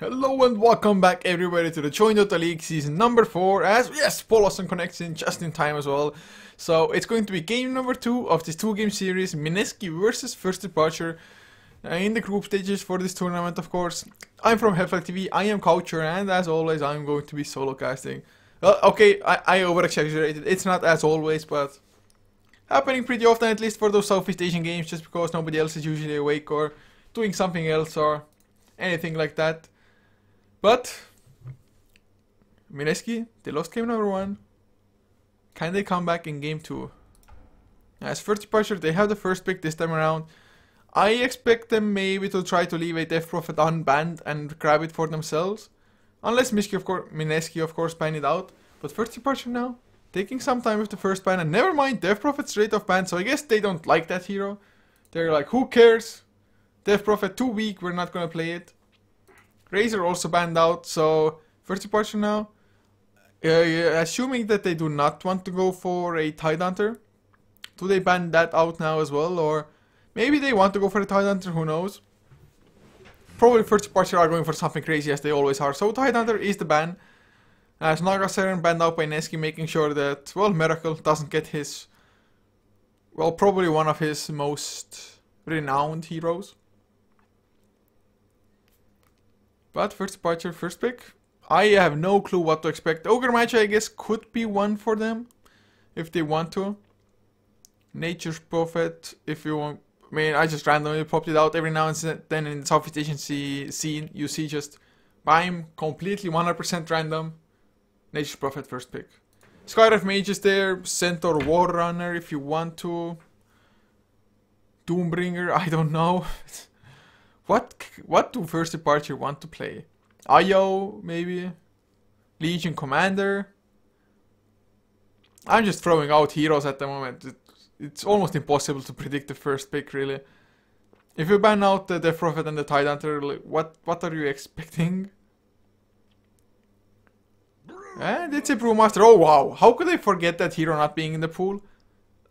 Hello and welcome back everybody to the Join.Dota League season number 4, as yes, Poloson connects in just in time as well. So it's going to be game number 2 of this 2-game series, Mineski versus First Departure, in the group stages for this tournament of course. I'm from HeflaTV, I am Culture, and as always I'm going to be solo casting. Okay, I overexaggerated, it's not as always, but happening pretty often, at least for those Southeast Asian games, just because nobody else is usually awake or doing something else or anything like that. But Mineski, they lost game number 1. Can they come back in game 2? As First Departure, they have the first pick this time around. I expect them maybe to try to leave a Death Prophet unbanned and grab it for themselves. Unless Mineski of course ban it out. But First Departure now, taking some time with the first ban, and never mind, Death Prophet straight off ban, so I guess they don't like that hero. They're like, who cares? Death Prophet too weak, we're not gonna play it. Razor also banned out, so First Departure now. Assuming that they do not want to go for a Tidehunter, do they ban that out now as well? Or maybe they want to go for a Tidehunter, who knows? Probably First Departure are going for something crazy as they always are, so Tidehunter is the ban. As Naga-Seren banned out by Mineski, making sure that, well, Meracle doesn't get his, well, probably one of his most renowned heroes. But First Departure, first pick. I have no clue what to expect. Ogre Magi, I guess, could be one for them if they want to. Nature's Prophet, if you want. I mean, I just randomly popped it out every now and then in the Southeast Asian scene. You see just BAM, completely 100% random. Nature's Prophet, first pick. Skydive Mage is there. Centaur War Runner, if you want to. Doombringer, I don't know. What do First Departure want to play? IO, maybe? Legion Commander? I'm just throwing out heroes at the moment. It's almost impossible to predict the first pick, really. If you ban out the Death Prophet and the Tidehunter, like, what are you expecting? And it's a Brewmaster. Oh, wow. How could I forget that hero not being in the pool?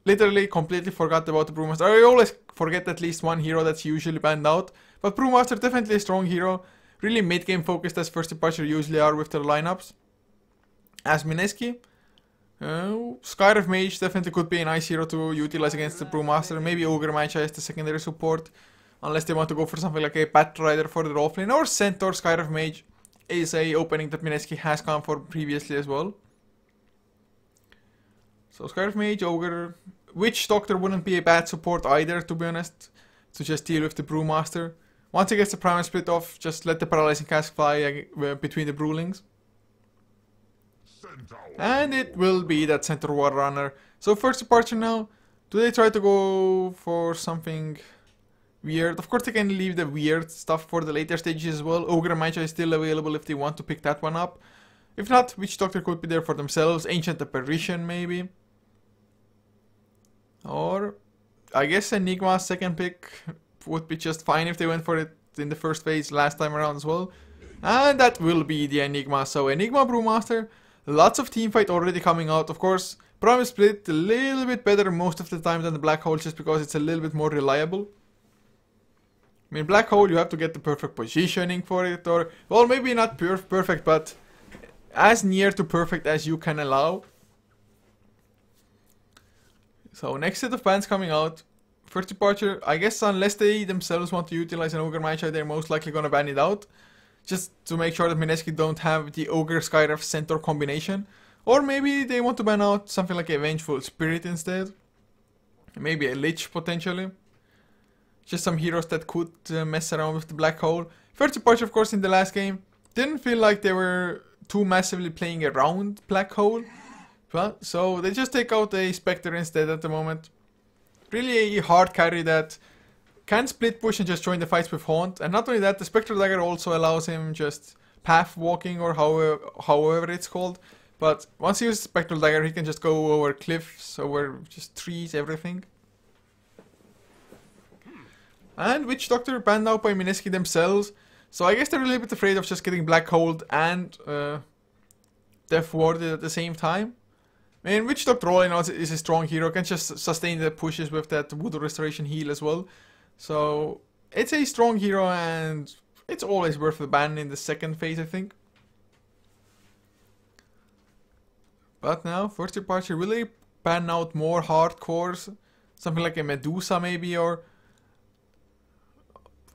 Literally, completely forgot about the Brewmaster. I always forget at least one hero that's usually banned out. But Brewmaster, definitely a strong hero, really mid-game focused as First Departure usually are with their lineups. As Mineski, Skydive Mage definitely could be a nice hero to utilize against the Brewmaster, maybe Ogre Magi as the secondary support, unless they want to go for something like a Batrider for the offlane, or Centaur. Skydive Mage is a opening that Mineski has gone for previously as well. So Skydive Mage, Ogre, Witch Doctor wouldn't be a bad support either, to be honest, to just deal with the Brewmaster. Once he gets the Primal Split off, just let the Paralyzing Cask fly between the Brewlings. And it will be that Centaur War Runner. So First Departure now, do they try to go for something weird? Of course they can leave the weird stuff for the later stages as well. Ogre Magi is still available if they want to pick that one up. If not, Witch Doctor could be there for themselves. Ancient Apparition maybe. Or I guess Enigma's second pick would be just fine if they went for it in the first phase last time around as well. And that will be the Enigma. So Enigma, Brewmaster, lots of teamfight already coming out. Of course, Primal Split a little bit better most of the time than the Black Hole, just because it's a little bit more reliable. I mean, Black Hole, you have to get the perfect positioning for it, or, well, maybe not perfect, but as near to perfect as you can allow. So next set of bans coming out. First Departure, I guess unless they themselves want to utilize an Ogre Magi, they're most likely gonna ban it out. Just to make sure that Mineski don't have the Ogre Skydive Centaur combination. Or maybe they want to ban out something like a Vengeful Spirit instead. Maybe a Lich potentially. Just some heroes that could mess around with the Black Hole. First Departure of course in the last game didn't feel like they were too massively playing around Black Hole. But, so they just take out a Spectre instead at the moment. Really a hard carry that can split push and just join the fights with Haunt. And not only that, the Spectre Dagger also allows him just path walking, or however it's called. But once he uses Spectre Dagger, he can just go over cliffs, over just trees, everything. And Witch Doctor banned out by Mineski themselves. So I guess they're a little bit afraid of just getting Black Hole and Death Warded at the same time. I mean, Witch Doctor all in all is a strong hero, can just sustain the pushes with that Voodoo Restoration heal as well. So, it's a strong hero, and It's always worth a ban in the second phase, I think. But now, First Departure really ban out more hardcores. Something like a Medusa maybe, or...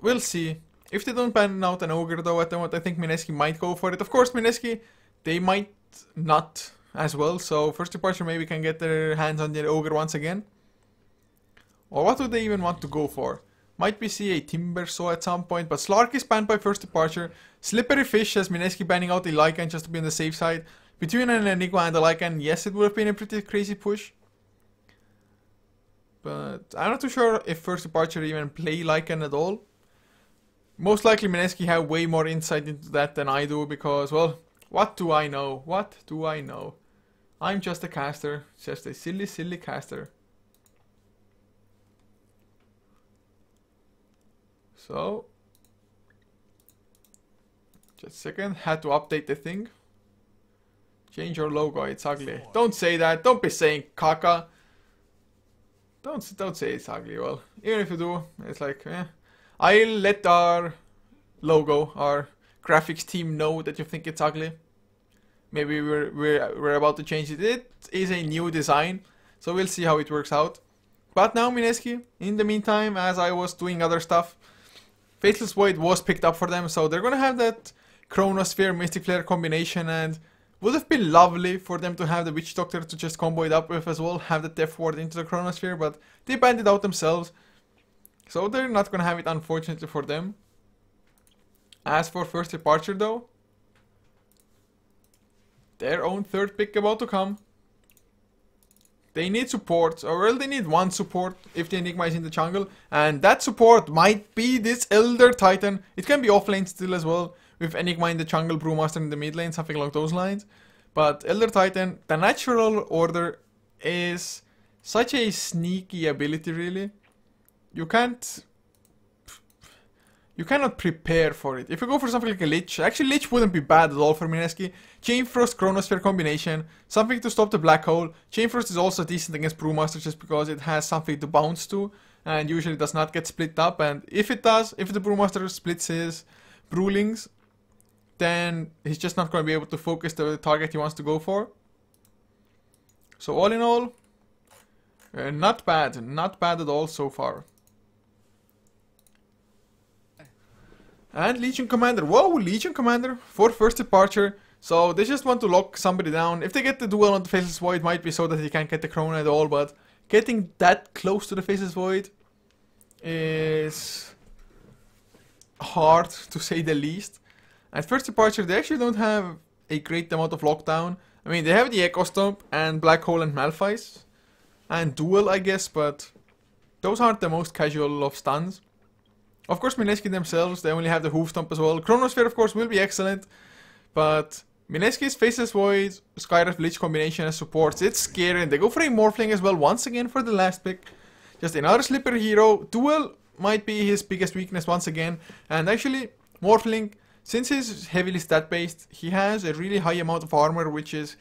We'll see. If they don't ban out an Ogre though, at the moment, I think Mineski might go for it. Of course, Mineski, they might not as well. So First Departure maybe can get their hands on the Ogre once again. Or what would they even want to go for? Might we see a Timber Saw at some point, but Slark is banned by First Departure. Slippery Fish has Mineski banning out the Lycan just to be on the safe side. Between an Enigma and a Lycan, yes, it would have been a pretty crazy push. But I'm not too sure if First Departure even play Lycan at all. Most likely Mineski have way more insight into that than I do because, well, what do I know? What do I know? I'm just a caster. Just a silly, silly caster. So, just a second. Had to update the thing. Change your logo. It's ugly. Don't say that. Don't be saying caca. Don't say it's ugly. Well, even if you do, it's like, eh. I'll let our logo, our graphics team know that you think it's ugly. Maybe we're about to change it. It is a new design, so we'll see how it works out. But now Mineski, in the meantime, as I was doing other stuff, Faceless Void was picked up for them, so they're gonna have that Chronosphere Mystic Flare combination, and would have been lovely for them to have the Witch Doctor to just combo it up with as well, have the Death Ward into the Chronosphere, but they banned it out themselves, so they're not gonna have it, unfortunately for them. As for First Departure though, their own third pick about to come. They need support, or well, they need one support if the Enigma is in the jungle, and that support might be this Elder Titan. It can be offlane still as well, with Enigma in the jungle, Brewmaster in the mid lane, something along those lines. But Elder Titan, the natural order, is such a sneaky ability really. You cannot prepare for it. If you go for something like a Lich, actually Lich wouldn't be bad at all for Mineski. Chainfrost Chronosphere combination, something to stop the black hole. Chainfrost is also decent against Brewmaster just because it has something to bounce to and usually does not get split up, and if it does, if the Brewmaster splits his Brewlings, then he's just not going to be able to focus the target he wants to go for. So all in all, not bad at all so far. And Legion Commander, whoa, Legion Commander for First Departure, so they just want to lock somebody down. If they get the duel on the Faceless Void, it might be so that he can't get the Chrono at all, but getting that close to the Faceless Void is hard to say the least. At First Departure, they actually don't have a great amount of lockdown. I mean, they have the Echo Stomp and Black Hole and Malphite, and Duel, I guess, but those aren't the most casual of stuns. Of course, Mineski themselves, they only have the Hoof Stomp as well. Chronosphere, of course, will be excellent, but Mineski's Faceless Void, Skyrath Lich combination as supports, it's scary, and they go for a Morphling as well, once again for the last pick. Just another Slippery Hero. Duel might be his biggest weakness once again, and actually, Morphling, since he's heavily stat-based, he has a really high amount of armor, which is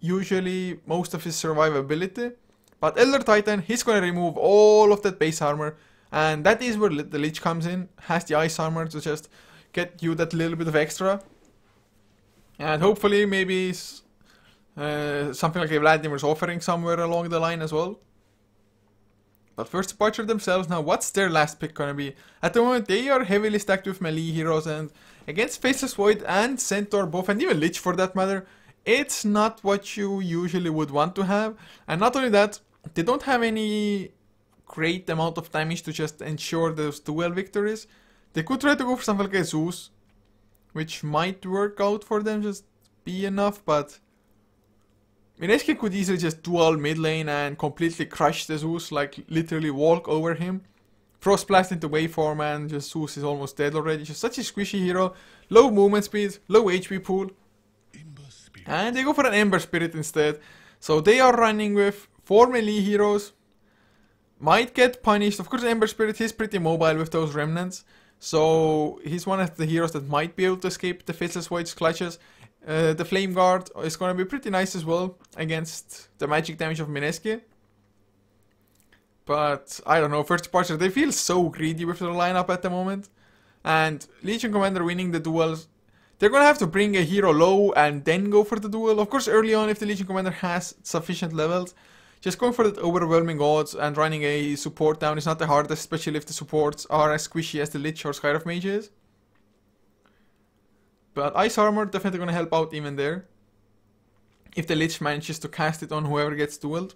usually most of his survivability, but Elder Titan, he's gonna remove all of that base armor, and that is where the Lich comes in, has the ice armor to just get you that little bit of extra. And hopefully maybe something like a Vladimir's Offering somewhere along the line as well. But First Departure themselves, now what's their last pick gonna be? At the moment they are heavily stacked with melee heroes, and against Faceless Void and Centaur both, and even Lich for that matter, it's not what you usually would want to have. And not only that, they don't have any great amount of damage to just ensure those duel victories. They could try to go for something like a Zeus, which might work out for them, just be enough, but Mineski could easily just duel mid lane and completely crush the Zeus, like literally walk over him. Frost Blast into waveform and just Zeus is almost dead already. Just such a squishy hero, low movement speed, low HP pool. And they go for an Ember Spirit instead. So they are running with 4 melee heroes. Might get punished. Of course, Ember Spirit is pretty mobile with those remnants, so he's one of the heroes that might be able to escape the Faceless Void's clutches. The Flame Guard is going to be pretty nice as well against the magic damage of Mineski. But I don't know, First Departure, they feel so greedy with their lineup at the moment. and Legion Commander winning the duels. They're gonna have to bring a hero low and then go for the duel. Of course, early on, if the Legion Commander has sufficient levels, just going for the overwhelming odds and running a support down is not the hardest, especially if the supports are as squishy as the Lich or Skyrath Mage is. But Ice Armor definitely gonna help out even there, if the Lich manages to cast it on whoever gets dueled.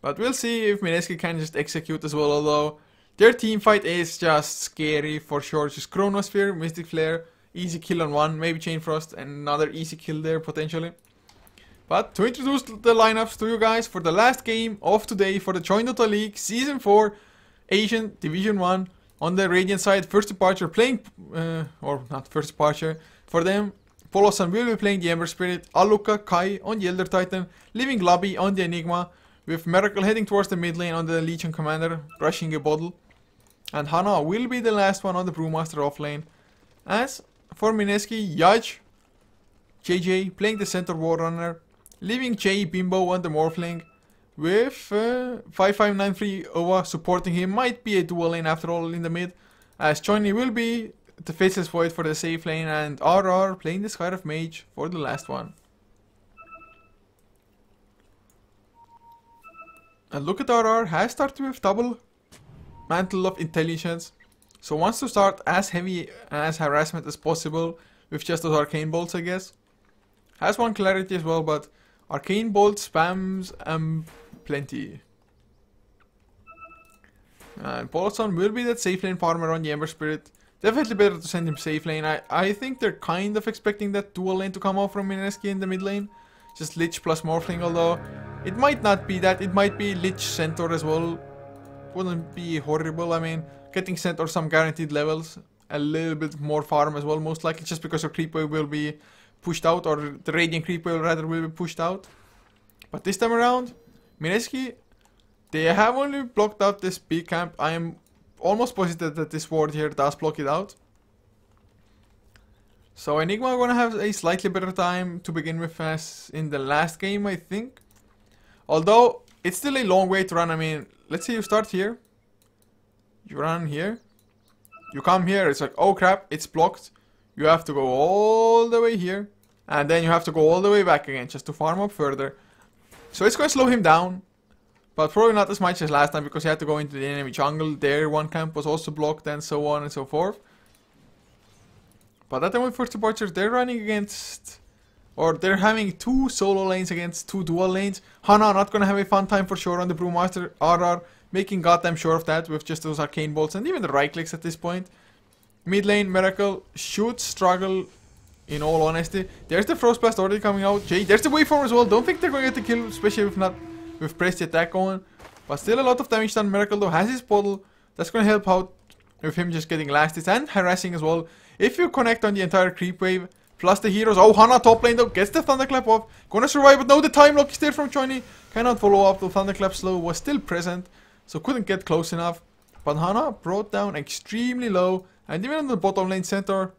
But we'll see if Mineski can just execute as well, although their teamfight is just scary for sure. Just Chronosphere, Mystic Flare, easy kill on one, maybe Chainfrost, and another easy kill there potentially. But to introduce the lineups to you guys for the last game of today for the Join.Dota League Season 4 Asian Division 1. On the Radiant side, First Departure playing, or not First Departure, for them, Poloson will be playing the Ember Spirit, Aluka Kai on the Elder Titan, Leaving Lobby on the Enigma, with Meracle heading towards the mid lane on the Legion Commander, rushing a bottle. And Hana will be the last one on the Brewmaster off lane. As for Mineski, Yaj JJ playing the Center Warrunner, leaving Bimbo on the Morphling, with 5593 Owa supporting him. Might be a dual lane after all in the mid, as Johnny will be the Faceless Void for the safe lane, and Arar playing the Skyrath Mage for the last one. And look at Arar, has started with double Mantle of Intelligence, so wants to start as heavy as harassment as possible with just those Arcane Bolts, I guess. Has one Clarity as well, but Arcane Bolt spams plenty. And Poloson will be that safe lane farmer on the Ember Spirit. Definitely better to send him safe lane. I think they're kind of expecting that dual lane to come out from Mineski in the mid lane. Just Lich plus Morphling, although it might not be that. It might be Lich Centaur as well. Wouldn't be horrible. I mean, getting Centaur some guaranteed levels, a little bit more farm as well, most likely, just because your creep wave will be pushed out, or the Radiant creep wave rather will be pushed out. But this time around, Mineski, they have only blocked out this B camp. I am almost positive that this ward here does block it out. So Enigma are gonna have a slightly better time to begin with as in the last game, I think. Although it's still a long way to run. I mean, let's say you start here, you run here, you come here, it's like, oh crap, it's blocked. You have to go all the way here, and then you have to go all the way back again just to farm up further. So it's gonna slow him down, but probably not as much as last time, because he had to go into the enemy jungle. There one camp was also blocked, and so on and so forth. But that time with First Departure, they're running against, or they're having two solo lanes against two dual lanes. Hana not gonna have a fun time for sure on the Brewmaster. Arar making goddamn sure of that with just those Arcane Bolts and even the right clicks at this point. Mid lane, Meracle should struggle, in all honesty. There's the Frostblast already coming out. There's the Waveform as well. Don't think they're gonna get the kill, especially if not with press the attack on. But still a lot of damage done. Meracle though has his bottle. That's gonna help out with him just getting lasted and harassing as well. If you connect on the entire creep wave, plus the heroes. Oh, Hana top lane though gets the Thunderclap off. Gonna survive, but no, the time lock is there from Johnny. Cannot follow up. The Thunderclap slow was still present, so couldn't get close enough. But Hana brought down extremely low. And even on the bottom lane Centaur,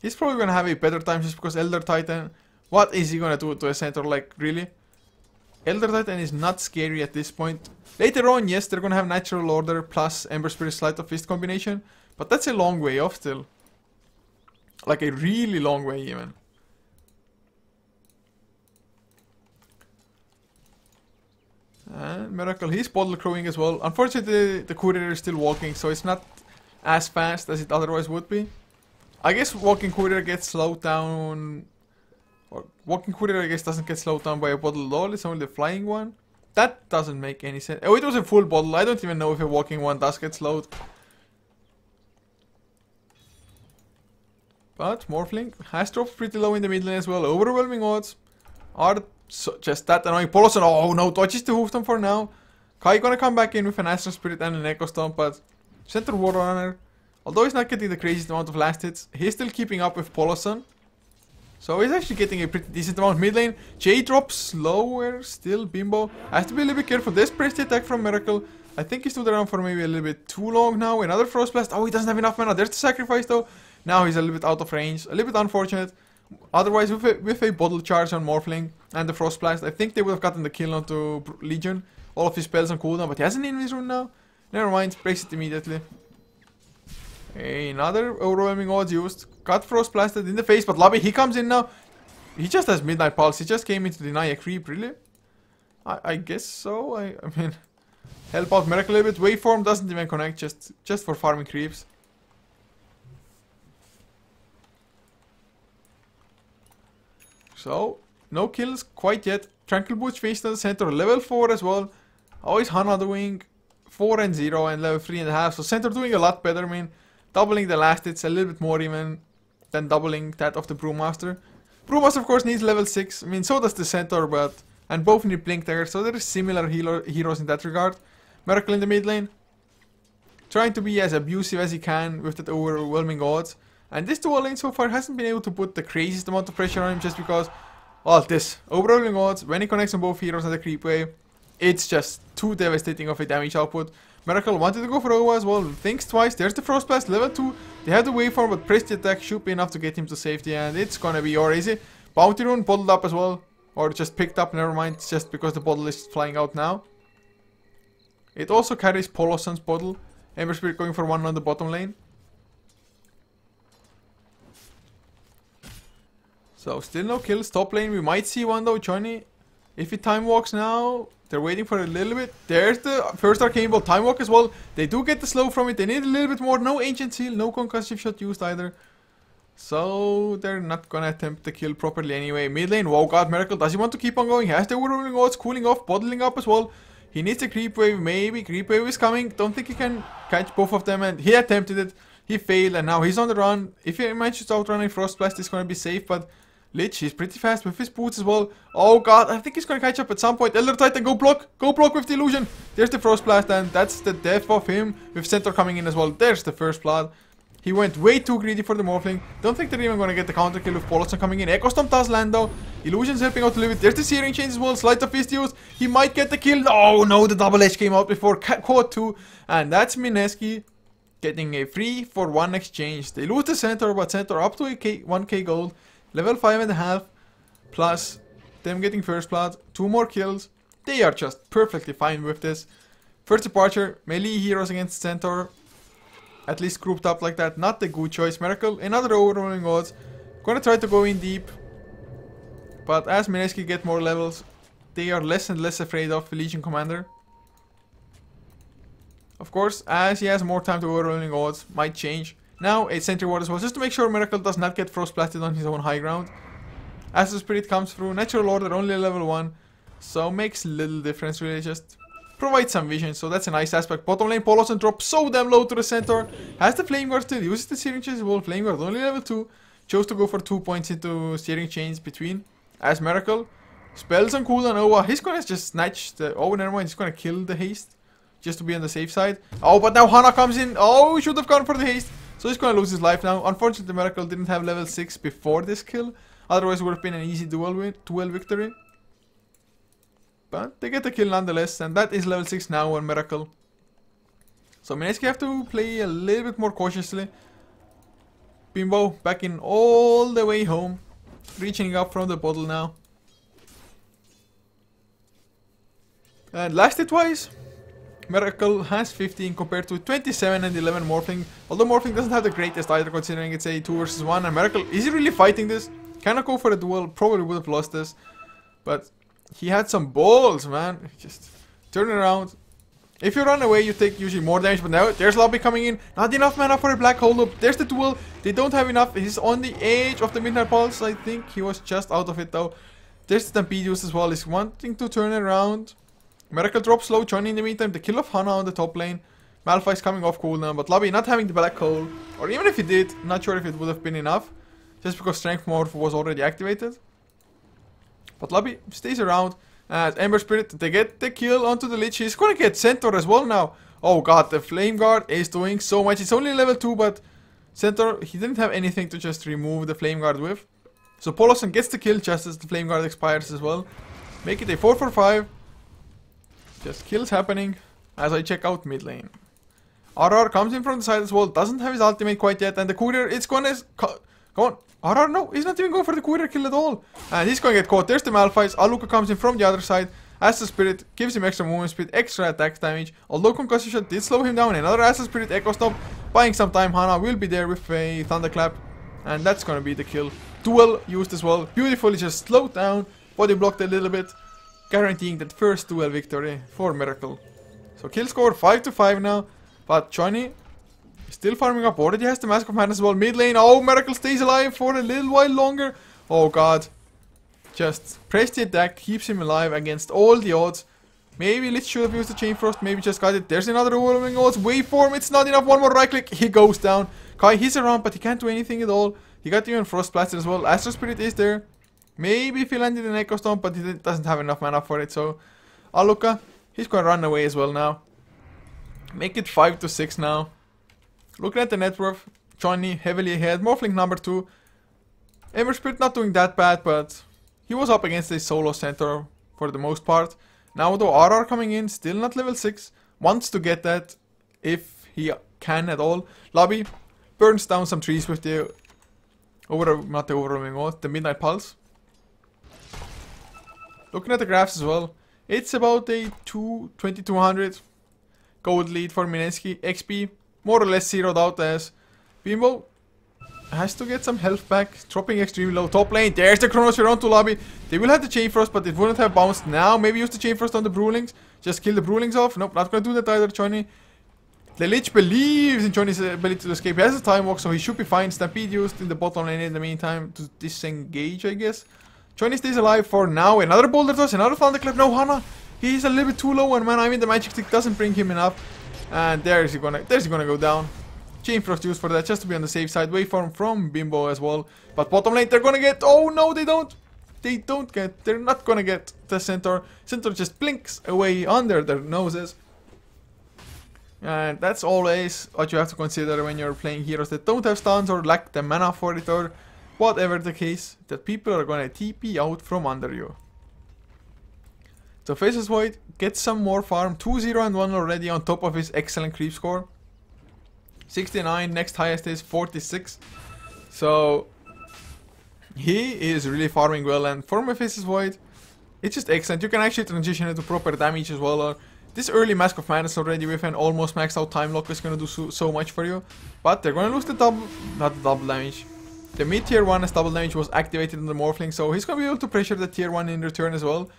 he's probably gonna have a better time just because Elder Titan, what is he gonna do to a Centaur, like, really? Elder Titan is not scary at this point. Later on, yes, they're gonna have Natural Order plus Ember Spirit Sleight of Fist combination, but that's a long way off still. Like, a really long way even. And Meracle, he's bottle crowing as well. Unfortunately, the courier is still walking, so it's not as fast as it otherwise would be. I guess walking courier gets slowed down, or walking courier I guess doesn't get slowed down by a bottle at all. It's only the flying one. That doesn't make any sense. Oh, it was a full bottle. I don't even know if a walking one does get slowed. But Morphling has dropped pretty low in the mid lane as well. Overwhelming odds are so just that annoying. Poloson, oh no, dodges the Hoofdom for now. Kai gonna come back in with an Astral Spirit and an Echo Stomp, but Center Warrunner, although he's not getting the craziest amount of last hits, he's still keeping up with Poloson. So he's actually getting a pretty decent amount. Mid lane, Jay drops lower still. Bimbo has to be a little bit careful. This pressed attack from Meracle, I think he stood around for maybe a little bit too long now. Another Frostblast. Oh, he doesn't have enough mana. There's the sacrifice though. Now he's a little bit out of range. A little bit unfortunate. Otherwise, with a bottle charge on Morphling and the Frostblast, I think they would have gotten the kill onto Legion. All of his spells on cooldown, but he has an Invis rune now. Never mind, breaks it immediately. Another overwhelming odds used. Cut Frost blasted in the face, but Lobby, he comes in now. He just has Midnight Pulse. He just came in to deny a creep, really? I guess so. I mean, help out Meracle a little bit. Waveform doesn't even connect, just for farming creeps. So, no kills quite yet. Tranquil Boots face to the center, level 4 as well. How is Hana doing? 4 and 0 and level 3.5. So center doing a lot better, I mean. Doubling the last hits a little bit more even than doubling that of the Brewmaster. Brewmaster of course needs level 6. I mean, so does the center, but... And both need Blink Dagger, so there are similar heroes in that regard. Meracle in the mid lane, trying to be as abusive as he can with that overwhelming odds. And this dual lane so far hasn't been able to put the craziest amount of pressure on him just because... Well, this overwhelming odds, when he connects on both heroes and the creep wave, it's just too devastating of a damage output. Meracle wanted to go for Owa as well, thinks twice, there's the Frostblast, level 2, they have the waveform, but press the attack should be enough to get him to safety, and it's gonna be your easy. Bounty Rune bottled up as well, or just picked up, never mind, it's just because the bottle is flying out now. It also carries Poloson's bottle, Ember Spirit going for one on the bottom lane. So, still no kills, top lane, we might see one though, Johnny. If he time walks now, they're waiting for a little bit. There's the first Arcane Ball, time walk as well. They do get the slow from it, they need a little bit more. No Ancient Seal, no Concussive Shot used either. So, they're not gonna attempt the kill properly anyway. Mid lane, wow god, Meracle, does he want to keep on going? Has the overwhelming odds, cooling off, bottling up as well. He needs a creep wave, maybe. Creep wave is coming, don't think he can catch both of them, and he attempted it. He failed, and now he's on the run. If he manages to outrun a Frostblast, he's gonna be safe, but... Lich, he's pretty fast with his boots as well. Oh god, I think he's gonna catch up at some point. Elder Titan, go block! Go block with the illusion! There's the Frostblast, and that's the death of him, with Centaur coming in as well. There's the first blood. He went way too greedy for the Morphling. Don't think they're even gonna get the counter kill with Poloson coming in. Echo Storm does land though. Illusion's helping out to live it. There's the Searing Chains as well. Sleight of Fist use. He might get the kill. Oh no, the double edge came out before caught two. And that's Mineski getting a 3-for-1 exchange. They lose the Centaur, but Centaur up to 1k gold. Level 5.5, plus them getting first blood, 2 more kills. They are just perfectly fine with this. First Departure, melee heroes against Centaur, at least grouped up like that, not the good choice. Meracle, another overwhelming odds, gonna try to go in deep, but as Mineski get more levels, they are less and less afraid of Legion Commander. Of course, as he has more time to overwhelming odds, might change. Now, a Sentry Ward as well, just to make sure Meracle does not get Frostblasted on his own high ground. As the Spirit comes through, Natural Order, only level 1. So, makes little difference really, just provides some vision, so that's a nice aspect. Bottom lane, Poloson drops so damn low to the Centaur. Has the Flame Guard still, uses the Searing Chains as well, Flame Guard only level 2. Chose to go for 2 points into Searing Chains between, as Meracle. Spells on cooldown, Owa, he's gonna just snatch the... Oh, never mind, he's gonna kill the haste, just to be on the safe side. Oh, but now Hana comes in, oh, he should have gone for the haste. So he's gonna lose his life now. Unfortunately, Meracle didn't have level 6 before this kill. Otherwise, it would have been an easy duel victory. But they get the kill nonetheless, and that is level 6 now on Meracle. So Mineski have to play a little bit more cautiously. Bimbo back in all the way home, reaching up from the bottle now. And last it twice. Meracle has 15 compared to 27 and 11 Morphling, although Morphling doesn't have the greatest either considering it's a 2 versus 1, and Meracle, is he really fighting this? Cannot go for a duel, probably would have lost this, but he had some balls, man. Just turn around. If you run away, you take usually more damage, but now there's Lobby coming in, not enough mana for a black hole loop, there's the duel, they don't have enough, he's on the edge of the Midnight Pulse, I think he was just out of it though. There's the Stampede use as well, he's wanting to turn around. Meracle drops low, Johnny in the meantime, the kill of Hana on the top lane. Malphite's coming off cooldown, but Lobby not having the black hole, or even if he did, not sure if it would have been enough, just because Strength Morph was already activated. But Lobby stays around, as Ember Spirit, they get the kill onto the Lich, he's gonna get Centaur as well now. Oh god, the Flame Guard is doing so much, it's only level 2, but Centaur, he didn't have anything to just remove the Flame Guard with. So Poloson gets the kill just as the Flame Guard expires as well. Make it a 4-for-5. Just kills happening as I check out mid lane. Arar comes in from the side as well, doesn't have his ultimate quite yet, and the courier, it's gonna... Go on, Arar, no, he's not even going for the courier kill at all. And he's gonna get caught, there's the Malphites, Aluka comes in from the other side, as the Spirit, gives him extra movement speed, extra attack damage, although Concussive Shot did slow him down, another Acid Spirit, Echo Stomp, Buying some time, Hana will be there with a Thunderclap, and that's gonna be the kill. Duel used as well, beautifully just slowed down, body blocked a little bit, guaranteeing that first duel victory for Meracle. So kill score 5-5 now, but Johnny still farming up, already has the Mask of Man as well, mid lane. Oh, Meracle stays alive for a little while longer. Oh god, just press the attack, keeps him alive against all the odds. Maybe Lich should have used the Chain Frost, maybe just got it. There's another overwhelming odds, waveform, it's not enough, one more right click, he goes down. Kai, he's around, but he can't do anything at all. He got even Frost Blasted as well, Astro Spirit is there. Maybe if he landed an Echo Stomp, but he doesn't have enough mana for it, so... Aluka, he's gonna run away as well now. Make it 5-6 now. Looking at the net worth, Johnny heavily ahead, Morphling number 2. Ember Spirit not doing that bad, but... he was up against a solo center for the most part. Now though, Arar coming in, still not level 6, wants to get that if he can at all. Lobby burns down some trees with the the Midnight Pulse. Looking at the graphs as well, it's about a 2200 gold lead for Mineski. XP more or less zeroed out as Bimbo has to get some health back, dropping extremely low. Top lane, there's the Chronosphere onto lobby. They will have the Chain Frost, but it wouldn't have bounced now. Maybe use the Chain Frost on the Brewlings, just kill the Brewlings off. Nope, not gonna do that either, Johnny. The Lich believes in Johnny's ability to escape. He has a Time Walk, so he should be fine. Stampede used in the bottom lane in the meantime to disengage, I guess. Johnny stays alive for now. Another Boulder Toss, another Thunderclap. No, Hana, he's a little bit too low, and man, I mean the Magic Stick doesn't bring him enough. And there's he gonna go down. Chain Frost used for that, just to be on the safe side. Waveform from Bimbo as well, but bottom lane they're gonna get, oh no they don't, they're not gonna get the Centaur. Centaur just blinks away under their noses, and that's always what you have to consider when you're playing heroes that don't have stuns or lack the mana for it or whatever the case, that people are gonna TP out from under you. So Faceless Void gets some more farm, 2-0-1 already on top of his excellent creep score. 69, next highest is 46, so he is really farming well, and for my Faceless Void, it's just excellent. You can actually transition into proper damage as well, or this early Mask of Madness already with an almost maxed out Time Lock is gonna do so much for you, but they're gonna lose the double damage. The mid tier 1 as double damage was activated on the Morphling, so he's gonna be able to pressure the tier 1 in return as well.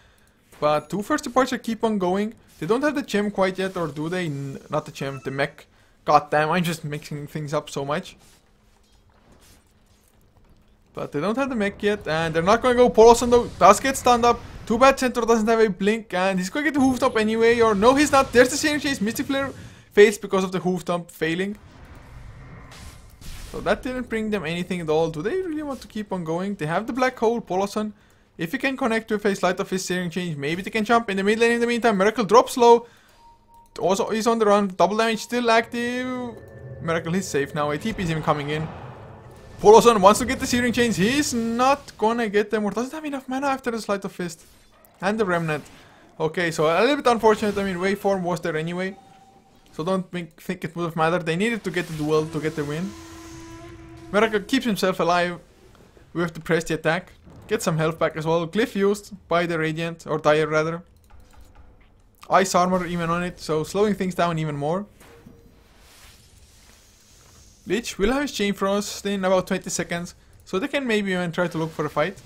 But two First Departure keep on going. They don't have the gem quite yet, or do they? Not the gem, the mech. God damn, I'm just mixing things up so much. But they don't have the mech yet, and they're not gonna go. Poloson though does get stunned up. Too bad Centaur doesn't have a blink, and he's gonna get the Hoof Stomp anyway, or no he's not. There's the Senior Chase, Mystic Flare fails because of the Hoof Stomp failing. So that didn't bring them anything at all. Do they really want to keep on going? They have the Black Hole, Poloson. If he can connect with a Sleight of His Searing Change, maybe they can jump in the mid lane in the meantime. Meracle drops low. Also, he's on the run. Double damage still active. Meracle is safe now. A TP is even coming in. Poloson wants to get the Searing Chains. He's not gonna get them, or doesn't have enough mana after the Sleight of Fist and the Remnant. Okay, so a little bit unfortunate. I mean, Waveform was there anyway, so don't think it would have mattered. They needed to get the duel to get the win. Meracle keeps himself alive with the Press the Attack. Get some health back as well. Glyph used by the Radiant, or Dire rather. Ice Armor even on it, so slowing things down even more. Lich will have his Chain Frost in about 20 seconds, so they can maybe even try to look for a fight.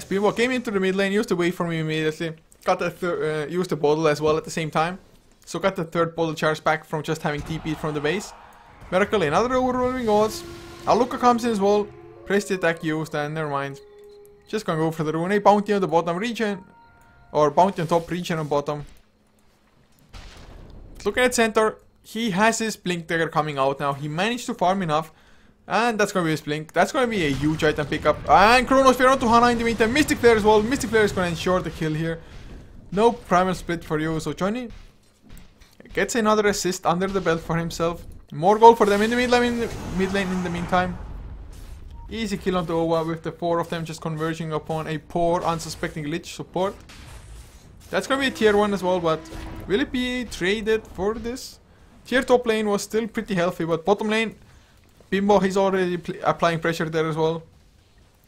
Speedball came into the mid lane, used the waveform immediately, got the used the bottle as well at the same time, so got the third bottle charge back from just having TP'd from the base. Meracle, another overwhelming odds. Aluka comes in as well. Press the attack used, and never mind. Just gonna go for the rune. A bounty on the bottom region, or bounty on top region on bottom. Looking at Centaur, he has his Blink Dagger coming out now. He managed to farm enough, and that's gonna be his Blink. That's gonna be a huge item pickup. And Chronosphere onto Hana in the meantime. Mystic Flare as well. Mystic Flare is gonna ensure the kill here. No Primal Split for you. So Johnny gets another assist under the belt for himself. More gold for them in the mid lane in the meantime. Easy kill on the Owa with the four of them just converging upon a poor, unsuspecting Lich support. That's gonna be a tier 1 as well, but will it be traded for this? Tier top lane was still pretty healthy, but bottom lane, Bimbo, he's already applying pressure there as well.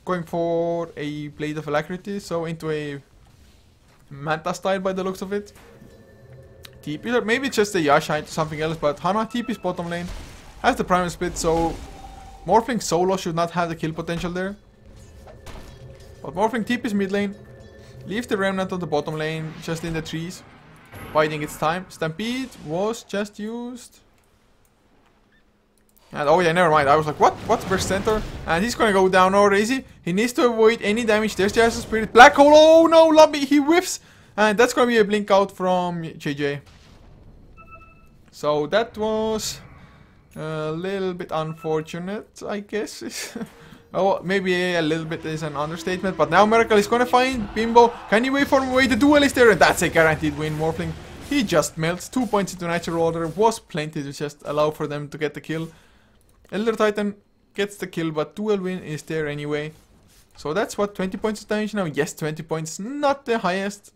Going for a Blade of Alacrity, so into a Manta style by the looks of it. TP, maybe it's just a Yaj something else, but Hana TP's bottom lane. Has the primal split, so Morphling solo should not have the kill potential there. But Morphling TP's mid lane. Leave the remnant on the bottom lane, just in the trees. Biding its time. Stampede was just used. And oh yeah, never mind. I was like, what? What's Burst Center? And he's gonna go down already. Is he? He needs to avoid any damage. There's the Ice Spirit. Black Hole. Oh no, Lobby. He whiffs. And that's gonna be a blink out from JJ. So that was a little bit unfortunate, I guess. Oh, maybe a little bit is an understatement. But now Meracle is gonna find Bimbo. Can he wait for him away? The duel is there, and that's a guaranteed win. Morphling, he just melts. 2 points into natural order was plenty to just allow for them to get the kill. Elder Titan gets the kill, but duel win is there anyway. So that's what, 20 points of damage now? Yes, 20 points, not the highest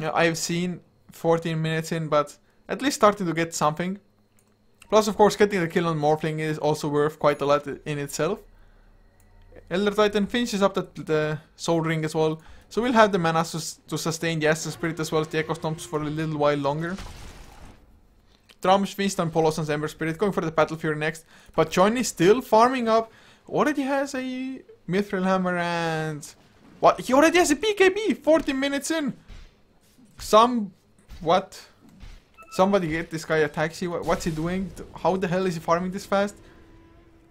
I've seen 14 minutes in, but at least starting to get something. Plus, of course, getting the kill on Morphling is also worth quite a lot in itself. Elder Titan finishes up the Soul Ring as well, so we'll have the mana to sustain the Astral Spirit as well as the Echo Stomps for a little while longer. Drums, Feast on Poloson's Ember Spirit, going for the Battle Fury next, but Johnny still farming up. Already has a Mithril Hammer and... what? He already has a PKB, 14 minutes in! What? Somebody get this guy a taxi, what's he doing? How the hell is he farming this fast?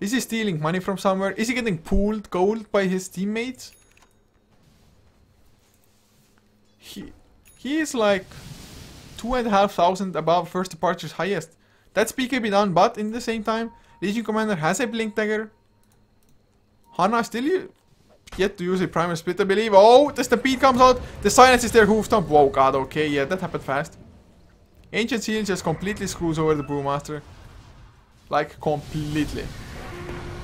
Is he stealing money from somewhere? Is he getting pooled gold by his teammates? He is like 2,500 above First Departure's highest. That's PKB down, but in the same time, Legion Commander has a Blink Dagger. Hana still yet to use a Primal Split, I believe. Oh, the Stampede comes out. The Silence is there, Hoof Stomp. Whoa, god, okay, yeah, that happened fast. Ancient Seal just completely screws over the Brewmaster. Like, completely.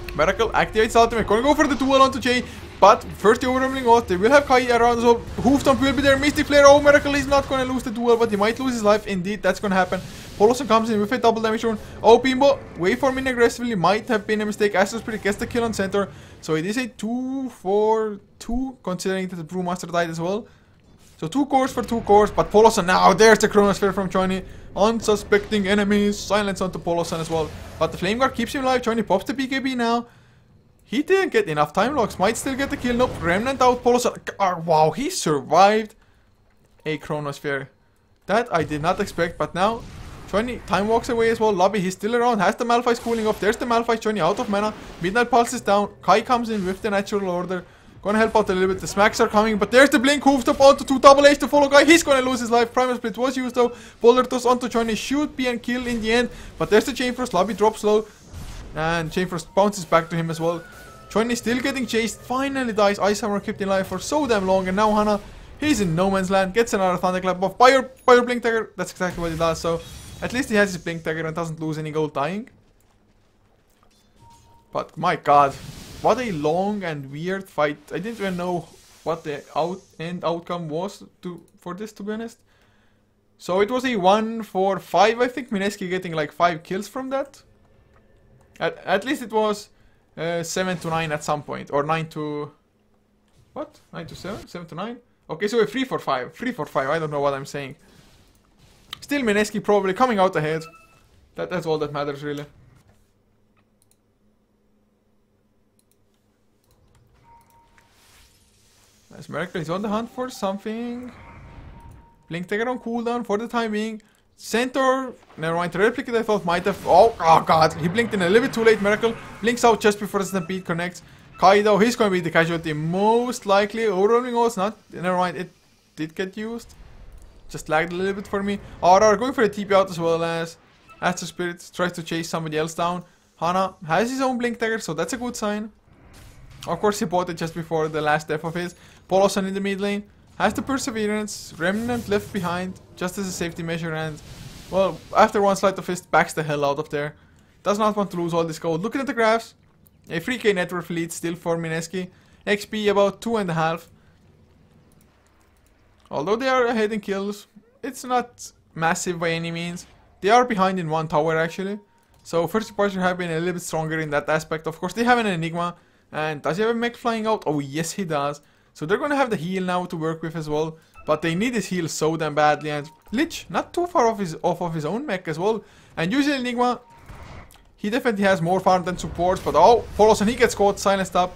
Meracle activates ultimate, gonna go for the duel onto Jay, but first the overwhelming off, they will have Kai around, so Hoof Stomp will be there, Mystic Flare. Oh, Meracle is not gonna lose the duel, but he might lose his life, indeed, that's gonna happen. Poloson comes in with a double damage rune. Oh, Bimbo, waveform in aggressively might have been a mistake. Astral Spirit gets the kill on center, so it is a 2-4-2, considering that the Brewmaster died as well. So 2 cores for 2 cores, but Poloson now, there's the Chronosphere from Johnny. Unsuspecting enemies, silence onto Poloson as well. But the Flame Guard keeps him alive, Johnny pops the PKB now. He didn't get enough time locks, might still get the kill, nope, Remnant out, Poloson, oh, wow, he survived a Chronosphere. That I did not expect, but now Johnny time walks away as well. Lobby, he's still around, has the Malphite cooling off, there's the Malphite, Johnny out of mana, Midnight Pulse is down, Kai comes in with the natural order. Gonna help out a little bit, the smacks are coming, but there's the blink, Hoofstop onto 2 double H to follow Guy, he's gonna lose his life, Primal Split was used though, Boulder Toss onto Johnny, should be a kill in the end, but there's the Chainfrost, Lobby drops low, and Chainfrost bounces back to him as well. Johnny still getting chased, finally dies, Ice Hammer kept in life for so damn long, and now Hana, he's in no man's land, gets another Thunderclap off, by your Blink Dagger, that's exactly what he does, so at least he has his Blink Dagger and doesn't lose any gold dying. But my god. What a long and weird fight. I didn't even know what the end outcome was for this, to be honest. So it was a 1-4-5, I think. Mineski getting like 5 kills from that. At least it was 7 to 9 at some point. Or 9 to... what? 9 to 7? 7 to 9? Okay, so a 3-4-5. 3-4-5, I don't know what I'm saying. Still Mineski probably coming out ahead. That's all that matters, really. As Meracle is on the hunt for something. Blink Dagger on cooldown for the time being. Centaur, never mind, Replicate I thought might have... oh god, he blinked in a little bit too late. Meracle blinks out just before the Stampede connects. Kaido, he's going to be the casualty most likely. Overwhelming Odds, not... never mind, it did get used. Just lagged a little bit for me. Arar going for a TP out as well as Astral Spirit tries to chase somebody else down. Hana has his own Blink Dagger, so that's a good sign. Of course he bought it just before the last death of his. Poloson in the mid lane, has the Perseverance, Remnant left behind, just as a safety measure, and, well, after one sleight of fist, backs the hell out of there. Does not want to lose all this gold. Looking at the graphs, a 3k net worth lead still for Mineski, XP about 2.5. Although they are ahead in kills, it's not massive by any means. They are behind in 1 tower actually, so First Departure have been a little bit stronger in that aspect. Of course they have an Enigma, and does he have a mech flying out? Oh yes he does. So they're gonna have the heal now to work with as well. But they need his heal so damn badly, and Lich not too far off of his own mech as well. And usually Enigma, he definitely has more farm than supports, but oh, Poloson, he gets caught, silenced up.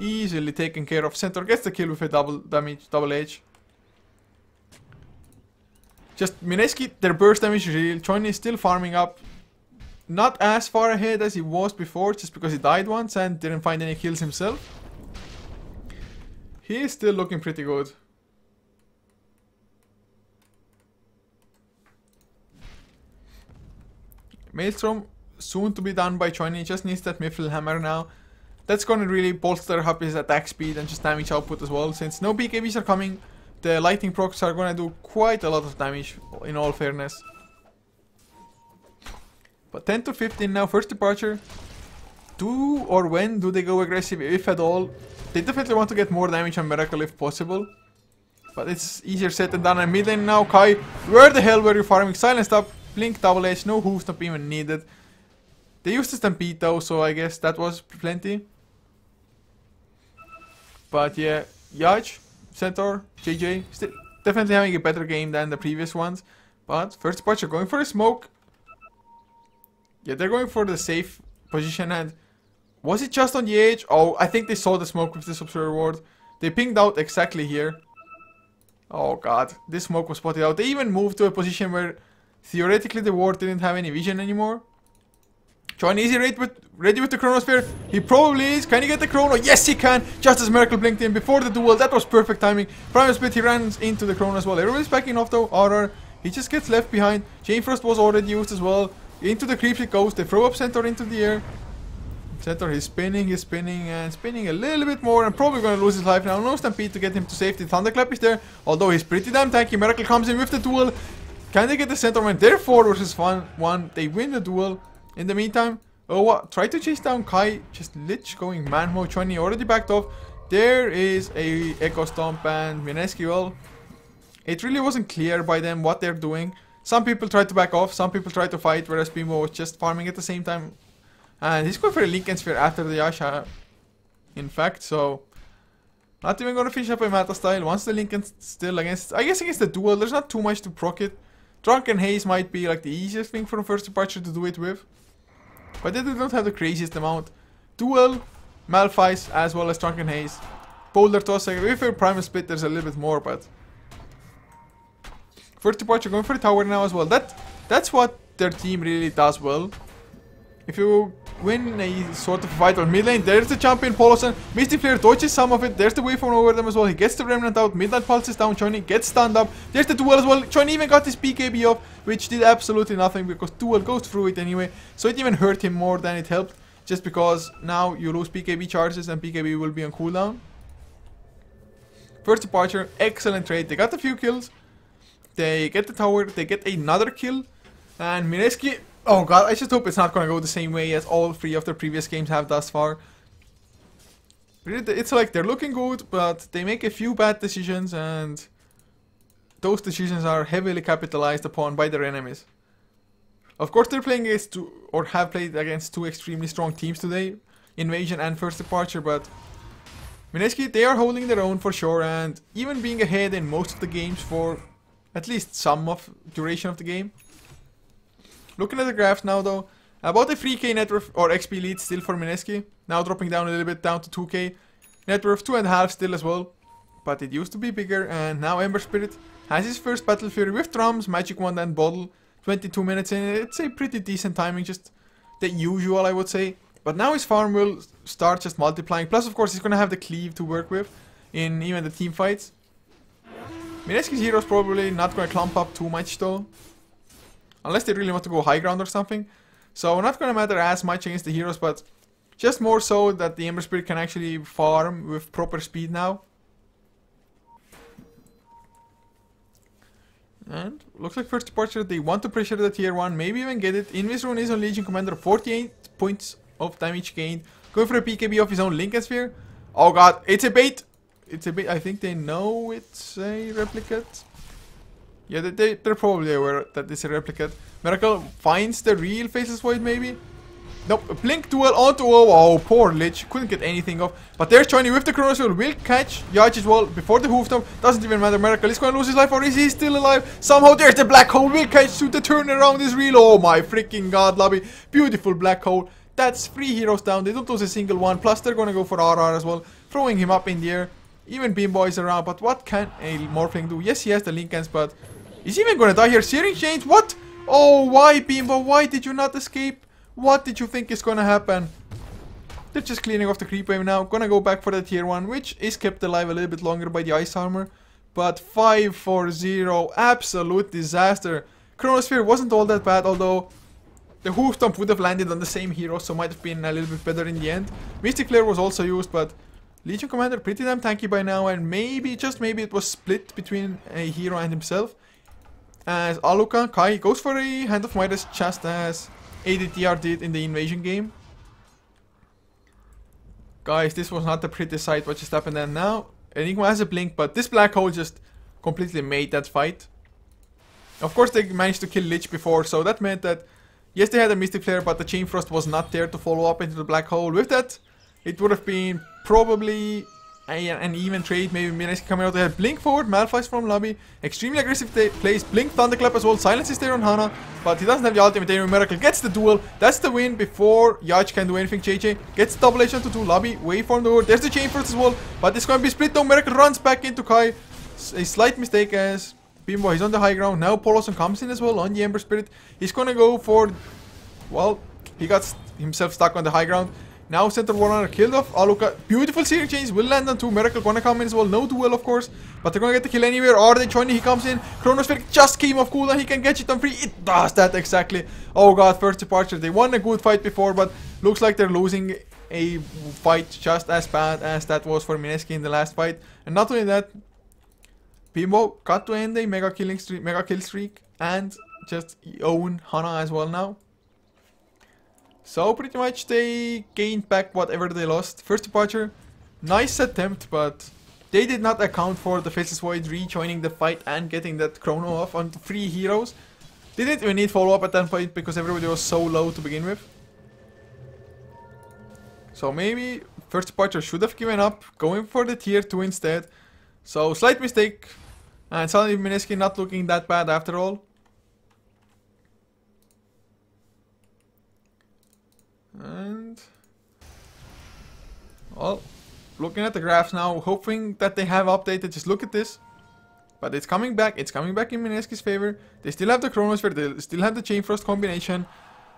Easily taken care of. Centaur gets the kill with a double damage, double H. Just Mineski, their burst damage is real. Johnny is still farming up. Not as far ahead as he was before, just because he died once and didn't find any kills himself. He is still looking pretty good. Maelstrom, soon to be done by Johnny, just needs that Mithril Hammer now. That's gonna really bolster up his attack speed and just damage output as well. Since no BKBs are coming, the lightning procs are gonna do quite a lot of damage, in all fairness. But 10 to 15 now, First Departure. Do or when do they go aggressive, if at all? They definitely want to get more damage on Meracle if possible. But it's easier said than done. And mid lane now, Kai, where the hell were you farming? Silenced up, blink, double H, no hoof stomp even needed. They used the Stampede though, so I guess that was plenty. But yeah, Yaj, Centaur, JJ, still definitely having a better game than the previous ones. But First Departure going for a smoke. Yeah, they're going for the safe position, and was it just on the edge? Oh, I think they saw the smoke with this Observer Ward. They pinged out exactly here. Oh god, this smoke was spotted out. They even moved to a position where theoretically the ward didn't have any vision anymore. Join easy ready with the Chronosphere. He probably is. Can he get the Chrono? Yes, he can! Just as Meracle blinked in before the duel. That was perfect timing. Prime Split, he runs into the Chrono as well. Everybody's backing off though. Arar, he just gets left behind. Chain Frost was already used as well. Into the creep it goes. They throw up Centaur into the air. Centaur, he's spinning a little bit more, and probably gonna lose his life now. No Stampede to get him to safety. Thunderclap is there, although he's pretty damn tanky. Meracle comes in with the duel. Can they get the Centaur when they're 4 versus 1? They win the duel. In the meantime, Owa try to chase down Kai. Just Lich going man mode. Johnny already backed off. There is a Echo Stomp, and Mineski, well, it really wasn't clear by them what they're doing. Some people tried to back off, some people tried to fight, whereas Bimbo was just farming at the same time. And he's going for a Lincoln Sphere after the Yasha, in fact, so... Not even gonna finish up a meta style. Once the Lincoln's still against... I guess against the duel, there's not too much to proc it. Drunken Haze might be like the easiest thing for a First Departure to do it with. But they did not have the craziest amount. Duel, Malphite, as well as Drunken Haze. Boulder Toss, if a Primal Split there's a little bit more, but... First Departure going for the tower now as well. That's what their team really does well. If you win a sort of fight on mid lane, there's the champion Poloson. Misty Flare dodges some of it. There's the waveform over them as well. He gets the Remnant out. Midnight Pulses down. Johnny gets stunned up. There's the duel as well. Johnny even got his BKB off, which did absolutely nothing because duel goes through it anyway. So it even hurt him more than it helped. Just because now you lose BKB charges and BKB will be on cooldown. First Departure, excellent trade. They got a few kills. They get the tower, they get another kill, and Mineski, oh god, I just hope it's not gonna go the same way as all three of their previous games have thus far. It's like they're looking good, but they make a few bad decisions, and those decisions are heavily capitalized upon by their enemies. Of course, they're playing against two, or have played against two extremely strong teams today, Invasion and First Departure, but... Mineski, they are holding their own for sure, and even being ahead in most of the games for... at least some of duration of the game. Looking at the graphs now though, about a 3k net worth or XP lead still for Mineski. Now dropping down a little bit down to 2k. Net worth 2.5 still as well. But it used to be bigger, and now Ember Spirit has his first Battle Fury with drums, Magic Wand and Bottle. 22 minutes in, it's a pretty decent timing, just the usual I would say. But now his farm will start just multiplying. Plus of course he's gonna have the cleave to work with in even the team fights. Mineski's hero's probably not going to clump up too much though. Unless they really want to go high ground or something. So not going to matter as much against the heroes, but just more so that the Ember Spirit can actually farm with proper speed now. And looks like First Departure, they want to pressure the tier 1, maybe even get it. Invis Rune is on Legion Commander, 48 points of damage gained. Going for a PKB of his own Lincoln Sphere. Oh god, it's a bait! It's a bit, I think they know it's a replicate. Yeah, they're probably aware that it's a replicate. Meracle finds the real Faceless Void maybe. Nope, a blink duel onto Owa. Oh, poor Lich. Couldn't get anything off. But there's Johnny with the Chrono Seal. Will catch Yaj as well before the hoof dump. Doesn't even matter. Meracle is going to lose his life, or is he still alive? Somehow there's the black hole. Will catch to the turnaround is real. Oh my freaking god, Lobby. Beautiful black hole. That's 3 heroes down. They don't lose a single one. Plus they're going to go for Arar as well. Throwing him up in the air. Even Bimbo is around. But what can a Morphling do? Yes, he has the Lincolns, but he's even going to die here. Searing Chains. What? Oh, why Bimbo? Why did you not escape? What did you think is gonna happen? They're just cleaning off the creep wave now. Gonna go back for the tier 1, which is kept alive a little bit longer by the ice armor. But 5-4-0, absolute disaster. Chronosphere wasn't all that bad, although the hoof stomp would have landed on the same hero, so might have been a little bit better in the end. Mystic Flare was also used, but Legion Commander pretty damn tanky by now, and maybe, just maybe, it was split between a hero and himself. As Aluka Kai goes for a Hand of Midas, just as ADTR did in the invasion game. Guys, this was not a pretty sight what just happened, and now Enigma has a blink, but this black hole just completely made that fight. Of course they managed to kill Lich before, so that meant that yes, they had a Mystic Flare, but the Chain Frost was not there to follow up into the black hole. With that, it would have been probably an even trade. Maybe Mineski coming out. They had blink forward, Malphite from lobby, extremely aggressive plays, blink thunderclap as well. Silence is there on Hana, but he doesn't have the ultimate aim. Meracle gets the duel. That's the win before Yaj can do anything. JJ gets double action to do lobby, waveform over. There's the chain first as well, but it's going to be split though. Meracle runs back into Kai. A slight mistake as Bimbo is on the high ground. Now Poloson comes in as well on the Ember Spirit. He's going to go for, well, he got himself stuck on the high ground. Now Center Warrunner killed off Aluka. Beautiful Searing Chains will land on 2. Meracle gonna come in as well. No duel of course. But they're gonna get the kill anywhere. Or they join. He comes in. Chronosphere just came off cooldown. He can catch it on free. It does that exactly. Oh god, first departure. They won a good fight before, but looks like they're losing a fight just as bad as that was for Mineski in the last fight. And not only that, Bimbo got to end a mega kill streak and just own Hana as well now. So pretty much they gained back whatever they lost. First departure, nice attempt, but they did not account for the Faceless Void rejoining the fight and getting that chrono off on 3 heroes. They didn't even need follow up at that point because everybody was so low to begin with. So maybe first departure should have given up, going for the tier 2 instead. So slight mistake, and suddenly Mineski not looking that bad after all. And, well, looking at the graphs now, hoping that they have updated, just look at this. But it's coming back in Mineski's favor. They still have the Chronosphere, they still have the Chainfrost combination.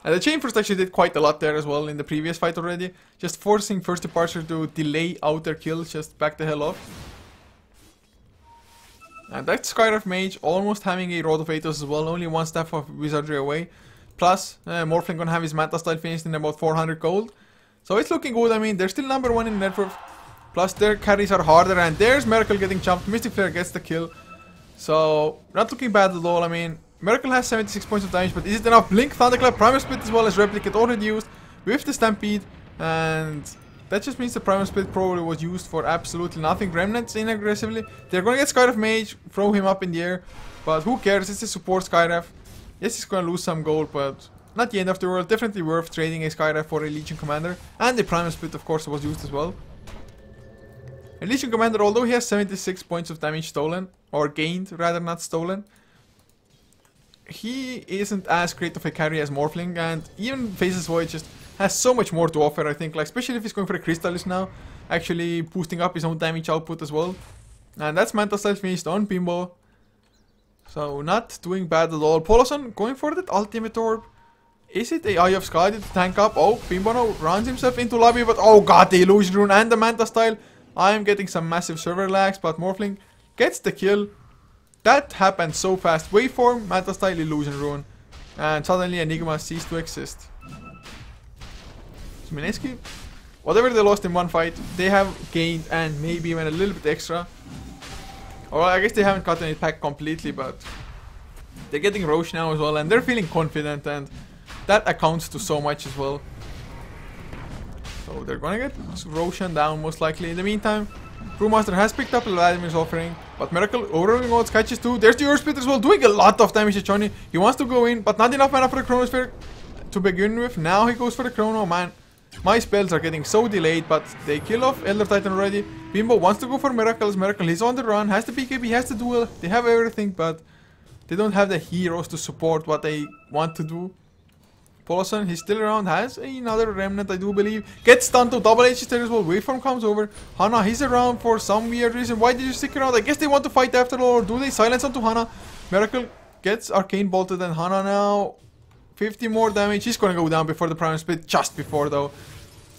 And the Chainfrost actually did quite a lot there as well in the previous fight already. Just forcing First Departure to delay out their kills, just back the hell off. And that's Skyrath Mage almost having a Rod of Atos as well, only one staff of Wizardry away. Plus, Morphling gonna have his Manta style finished in about 400 gold. So it's looking good. I mean, they're still number 1 in net worth. Plus, their carries are harder. And there's Meracle getting jumped. Mystic Flare gets the kill. So, not looking bad at all. I mean, Meracle has 76 points of damage. But is it enough? Blink, Thunderclap, Primal Split as well as Replicate already used with the Stampede. And that just means the Primal Split probably was used for absolutely nothing. Remnants in aggressively. They're gonna get Skyrath Mage, throw him up in the air. But who cares? It's a support Skyrath. Yes, he's gonna lose some gold, but not the end of the world. Definitely worth trading a Skyrath for a Legion Commander. And the Primal Split, of course, was used as well. A Legion Commander, although he has 76 points of damage stolen, or gained, rather, not stolen, he isn't as great of a carry as Morphling, and even Faceless Void just has so much more to offer, I think, like, especially if he's going for a Crystallis now, actually boosting up his own damage output as well. And that's Manta Style finished on Bimbo. So, not doing bad at all. Poloson going for that ultimate orb. Is it a Eye of Sky to tank up? Oh, Bimbono runs himself into lobby, but oh god, the Illusion Rune and the Manta Style. I'm getting some massive server lags, but Morphling gets the kill. That happened so fast. Waveform, Manta Style, Illusion Rune. And suddenly Enigma ceased to exist. So Mineski, whatever they lost in one fight, they have gained and maybe even a little bit extra. Or I guess they haven't gotten it back completely, but they're getting Roche now as well, and they're feeling confident, and that accounts to so much as well. So they're gonna get Roshan down most likely. In the meantime, Brewmaster has picked up Vladimir's offering, but Meracle overrunning odds catches too. There's the Earth Split as well, doing a lot of damage to Johnny. He wants to go in, but not enough mana for the Chronosphere to begin with. Now he goes for the chrono. Man, my spells are getting so delayed, but they kill off Elder Titan already. Bimbo wants to go for Miracles. Meracle is on the run, has the BKB, has the duel. They have everything, but they don't have the heroes to support what they want to do. Poloson, he's still around, has another remnant, I do believe. Gets stunned to double HC as well. Waveform comes over. Hana, he's around for some weird reason. Why did you stick around? I guess they want to fight after all. Or do they silence onto Hana? Meracle gets arcane bolted, and Hana now 50 more damage. He's gonna go down before the prime split, just before though.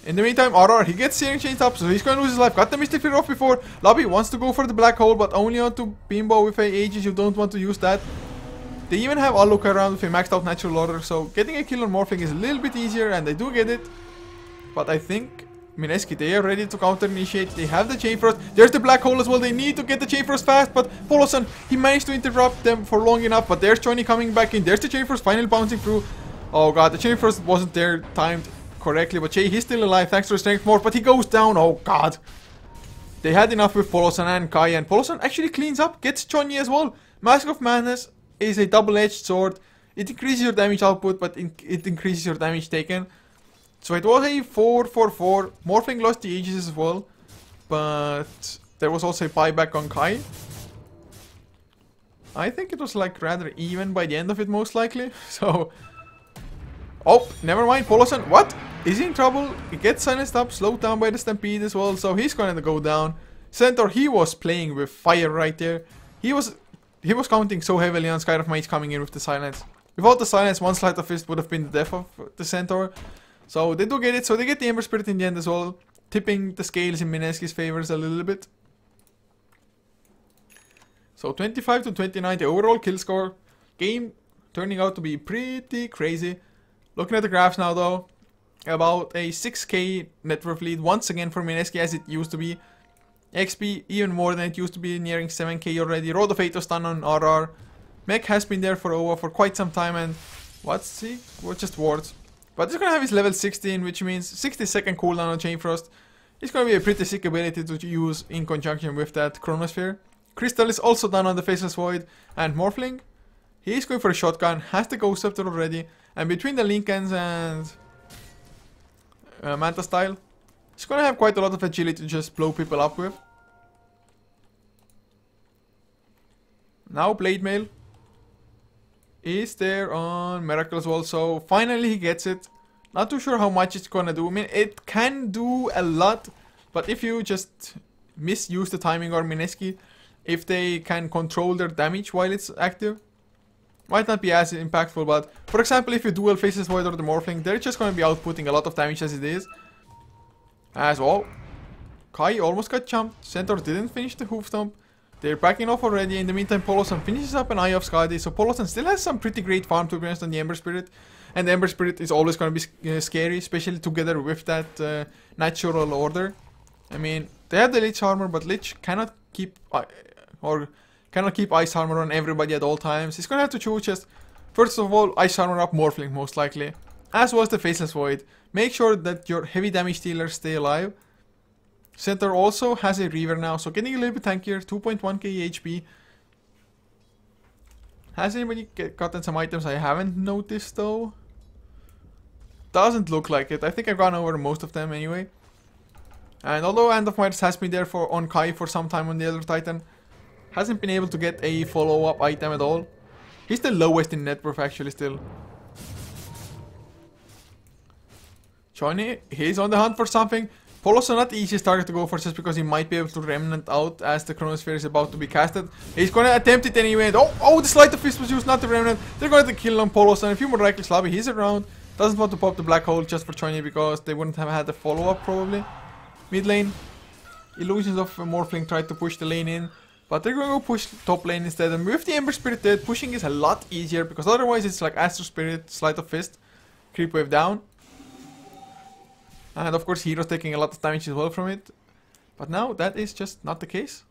In the meantime, Arar, he gets Searing Chains up, so he's gonna lose his life. Got the Mystic Fear off before. Lobby wants to go for the black hole, but only onto Bimbo with Aegis. You don't want to use that. They even have Aluka around with a maxed out Natural Order, so getting a kill on Morphling is a little bit easier, and they do get it. But I think Mineski, they are ready to counter initiate. They have the Chainfrost. There's the black hole as well. They need to get the Chainfrost fast, but Poloson, he managed to interrupt them for long enough. But there's Johnny coming back in. There's the Chainfrost finally bouncing through. Oh god, the Chainfrost wasn't there timed correctly, but Jay, he's still alive thanks to Strength Morph, but he goes down. Oh god. They had enough with Poloson and Kai, and Poloson actually cleans up, gets Johnny as well. Mask of Madness is a double-edged sword. It increases your damage output, but it increases your damage taken. So it was a 4-4-4. Morphling lost the Aegis as well, but there was also a buyback on Kai. I think it was like rather even by the end of it, most likely. So, oh, never mind. Poloson, what? Is he in trouble? He gets silenced up, slowed down by the Stampede as well, so he's going to go down. Centaur, he was playing with fire right there. He was counting so heavily on Skyrim Mage coming in with the silence. Without the silence, one sleight of fist would have been the death of the Centaur. So they do get it. So they get the Ember Spirit in the end as well, tipping the scales in Mineski's favors a little bit. So 25 to 29, the overall kill score. Game turning out to be pretty crazy. Looking at the graphs now though, about a 6k net worth lead once again for Mineski, as it used to be. XP even more than it used to be, nearing 7k already. Road of 8 was done on RR. Mech has been there for Owa for quite some time, and what's he? We're just wards. But he's gonna have his level 16, which means 60-second cooldown on Chainfrost. It's gonna be a pretty sick ability to use in conjunction with that Chronosphere. Crystal is also done on the Faceless Void, and Morphling, he's going for a shotgun, has the Ghost Scepter already, and between the Lincolns and Manta Style, he's gonna have quite a lot of agility to just blow people up with. Now Blade Mail is there on Meracle as well, so finally he gets it. Not too sure how much it's gonna do. I mean, it can do a lot, but if you just misuse the timing, or Mineski, if they can control their damage while it's active, might not be as impactful. But for example, if you duel Faceless Void or the Morphling, they're just gonna be outputting a lot of damage as it is. As well, Kai almost got jumped. Centaur didn't finish the hoof stomp. They're backing off already. In the meantime, Poloson finishes up an Eye of Skadi. So Poloson still has some pretty great farm to be honest on the Ember Spirit. And the Ember Spirit is always going to be scary, especially together with that Natural Order. I mean, they have the Lich Armor, but Lich cannot keep cannot keep Ice Armor on everybody at all times. He's going to have to choose just, first of all, Ice Armor up Morphling most likely. As was the Faceless Void. Make sure that your heavy damage dealers stay alive. Center also has a Reaver now, so getting a little bit tankier, 2.1k HP. Has anybody gotten some items I haven't noticed though? Doesn't look like it. I think I've gone over most of them anyway. And although Hand of Midas has been there on Kai for some time on the Elder Titan, hasn't been able to get a follow-up item at all. He's the lowest in net worth actually still. Johnny, he's on the hunt for something. Poloson, not the easiest target to go for just because he might be able to remnant out as the Chronosphere is about to be casted. He's gonna attempt it anyway. And oh, the Sleight of Fist was used, not the remnant. They're gonna kill on Poloson. A few more Miraculous Lobby, he's around. Doesn't want to pop the black hole just for Johnny because they wouldn't have had the follow up probably. Mid lane, Illusions of Morphling tried to push the lane in, but they're gonna go push top lane instead. And with the Ember Spirit dead, pushing is a lot easier because otherwise it's like Astro Spirit, Sleight of Fist, Creep Wave down. And of course, heroes taking a lot of damage as well from it. But now, that is just not the case.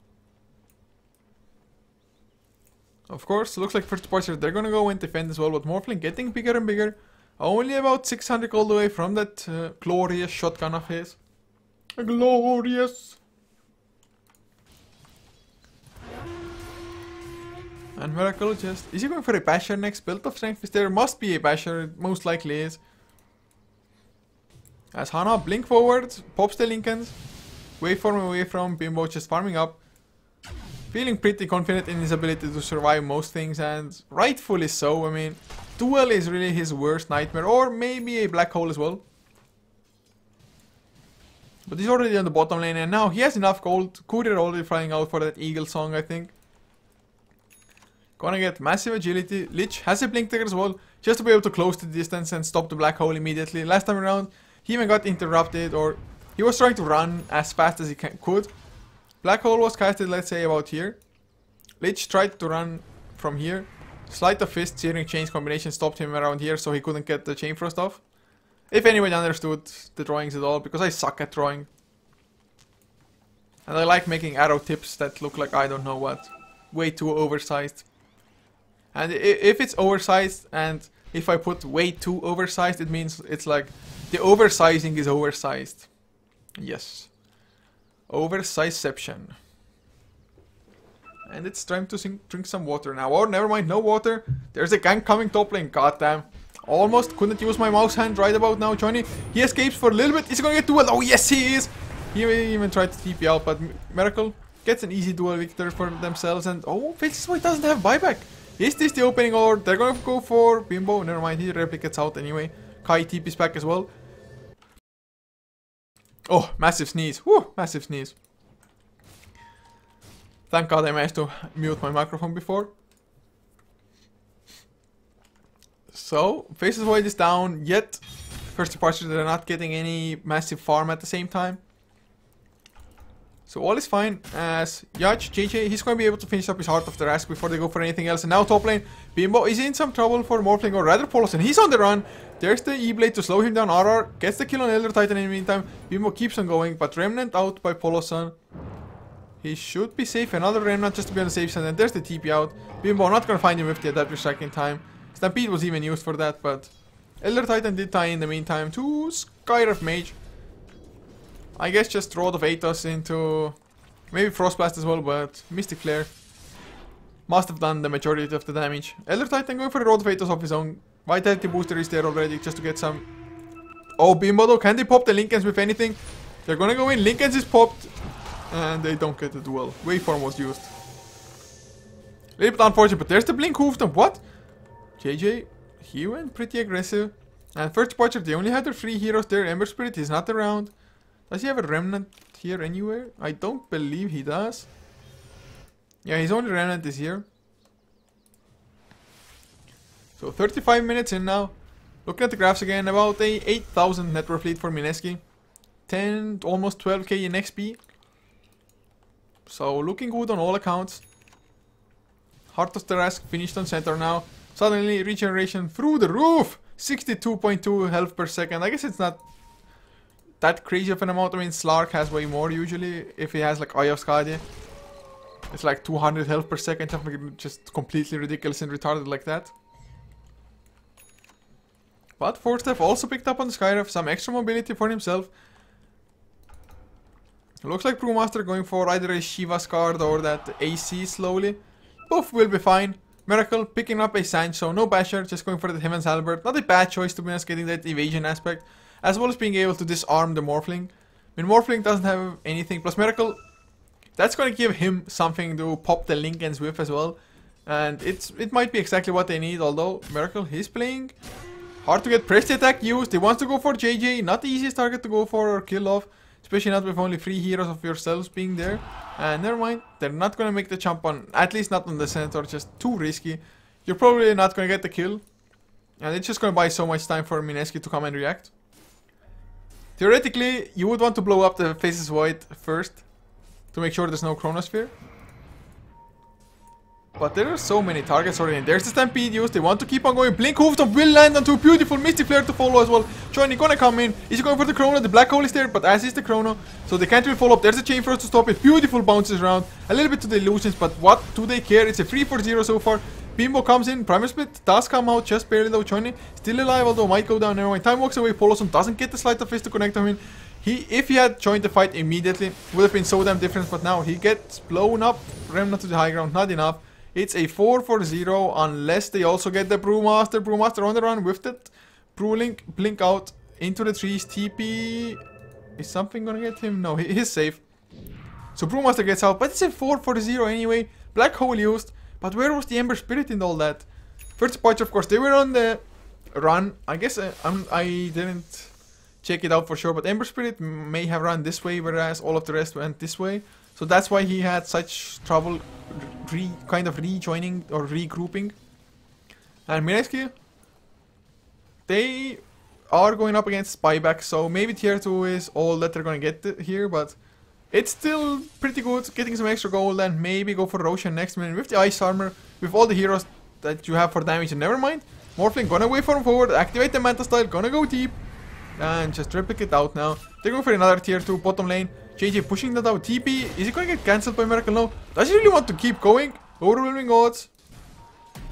Of course, looks like First Departure, they're gonna go and defend as well. But Morphling getting bigger and bigger. Only about 600 gold away from that glorious shotgun of his. Glorious! And Meracle just... Is he going for a Basher next? Build of Strength is there. Must be a Basher, it most likely is. As Hana blink forwards, pops the Lincolns, waveform away from Bimbo just farming up. Feeling pretty confident in his ability to survive most things, and rightfully so. I mean, duel is really his worst nightmare, or maybe a black hole as well. But he's already on the bottom lane, and now he has enough gold. Courier already flying out for that Eagle Song, I think. Gonna get massive agility. Lich has a blink trigger as well, just to be able to close the distance and stop the black hole immediately. Last time around, he even got interrupted, or he was trying to run as fast as he could. Black hole was casted, let's say, about here. Lich tried to run from here. Sleight of Fist, Searing Chains combination stopped him around here, so he couldn't get the Chain Frost off. If anyone understood the drawings at all, because I suck at drawing. And I like making arrow tips that look like I don't know what. Way too oversized. And if it's oversized, and if I put way too oversized, it means it's like the oversizing is oversized. Yes. Oversizeception. And it's time to drink some water now. Oh, never mind, no water. There's a gank coming top lane. Goddamn. Almost couldn't use my mouse hand right about now, Johnny. He escapes for a little bit. Is he going to get duel? Oh, yes, he is. He even tried to TP out, but Meracle gets an easy duel victory for themselves. And oh, Fitzboy doesn't have buyback. Is this the opening, or they're going to go for Bimbo? Never mind, he replicates out anyway. Kai TP's back as well. Oh, massive sneeze. Woo, massive sneeze. Thank God I managed to mute my microphone before. So, Faces Void is down, yet First Departure, they're not getting any massive farm at the same time. So all is fine, as Yaj JJ, he's going to be able to finish up his Heart of the Rask before they go for anything else. And now top lane, Bimbo is in some trouble for Morphling, or rather Poloson. He's on the run. There's the E-Blade to slow him down. Arar gets the kill on Elder Titan in the meantime. Bimbo keeps on going, but Remnant out by Poloson. He should be safe. Another Remnant just to be on the safe side. And there's the TP out. Bimbo not going to find him with the Adaptive Strike in time. Stampede was even used for that, but Elder Titan did tie in the meantime to Skyrath Mage. I guess just Rod of Atos into maybe Frostblast as well, but Mystic Flare must have done the majority of the damage. Elder Titan going for a Rod of Atos of his own. Vitality Booster is there already just to get some. Oh, Bimbo though, can they pop the Lincolns with anything? They're gonna go in, Lincolns is popped, and they don't get the duel. Waveform was used. A little bit unfortunate, but there's the Blink Hoof Stomp. What? JJ, he went pretty aggressive. And First Departure, they only had their three heroes there. Ember Spirit is not around. Does he have a Remnant here anywhere? I don't believe he does. Yeah, his only Remnant is here. So 35 minutes in now. Looking at the graphs again, about a 8,000 net worth lead for Mineski. 10, almost 12k in XP. So looking good on all accounts. Heart of the Rask finished on center now. Suddenly regeneration through the roof. 62.2 health per second. I guess it's not that crazy of an amount. I mean, Slark has way more usually if he has like Eye of Skadi. It's like 200 health per second. Something just completely ridiculous and retarded like that. But Forstef also picked up on Skyrath, some extra mobility for himself. Looks like Brewmaster going for either a Shiva's card or that AC slowly. Both will be fine. Meracle picking up a Sancho, no Basher, just going for the Heaven's Halberd. Not a bad choice to be honest, getting that evasion aspect, as well as being able to disarm the Morphling. I mean, Morphling doesn't have anything, plus Meracle, that's going to give him something to pop the Lincolns with as well. And it might be exactly what they need, although Meracle, he's playing hard to get pressed attack used. He wants to go for JJ, not the easiest target to go for or kill off, especially not with only three heroes of yourselves being there. And never mind, they're not going to make the jump on, at least not on the center, just too risky. You're probably not going to get the kill. And it's just going to buy so much time for Mineski to come and react. Theoretically, you would want to blow up the Faces Void first, to make sure there's no Chronosphere. But there are so many targets already. There's the Stampede used. They want to keep on going. Blink Hoofstomp will land onto a beautiful Mystic Flare to follow as well. Johnny gonna come in. Is he going for the Chrono? The Black Hole is there, but as is the Chrono, so they can't really follow up. There's a Chain Frost to stop it. Beautiful bounces around. A little bit to the illusions, but what do they care? It's a 3-4-0 so far. Bimbo comes in. Primer Split does come out just barely though. Johnny still alive, although might go down. Anyway, time walks away. Poloson doesn't get the Sleight of Fist to connect him in. If he had joined the fight immediately, would have been so damn different, but now he gets blown up. Remnant to the high ground, not enough. It's a 4-4-0 unless they also get the Brewmaster. Brewmaster on the run with that Brewlink, blink out. Into the trees, TP. Is something gonna get him? No, he is safe. So Brewmaster gets out, but it's a 4-4-0 anyway. Black Hole used, but where was the Ember Spirit in all that? First Departure, of course, they were on the run. I guess I didn't check it out for sure, but Ember Spirit may have run this way, whereas all of the rest went this way. So that's why he had such trouble kind of rejoining or regrouping. And Mineski, they are going up against Spyback, so maybe tier 2 is all that they're gonna get here, but it's still pretty good, getting some extra gold and maybe go for Roshan next minute with the Ice Armor, with all the heroes that you have for damage. And never mind, Morphling gonna waveform forward, activate the Manta Style, gonna go deep, and just replicate out now. They're going for another tier 2 bottom lane, JJ pushing that out, TP, is it gonna get cancelled by Meracle? No, does he really want to keep going? Overwhelming odds.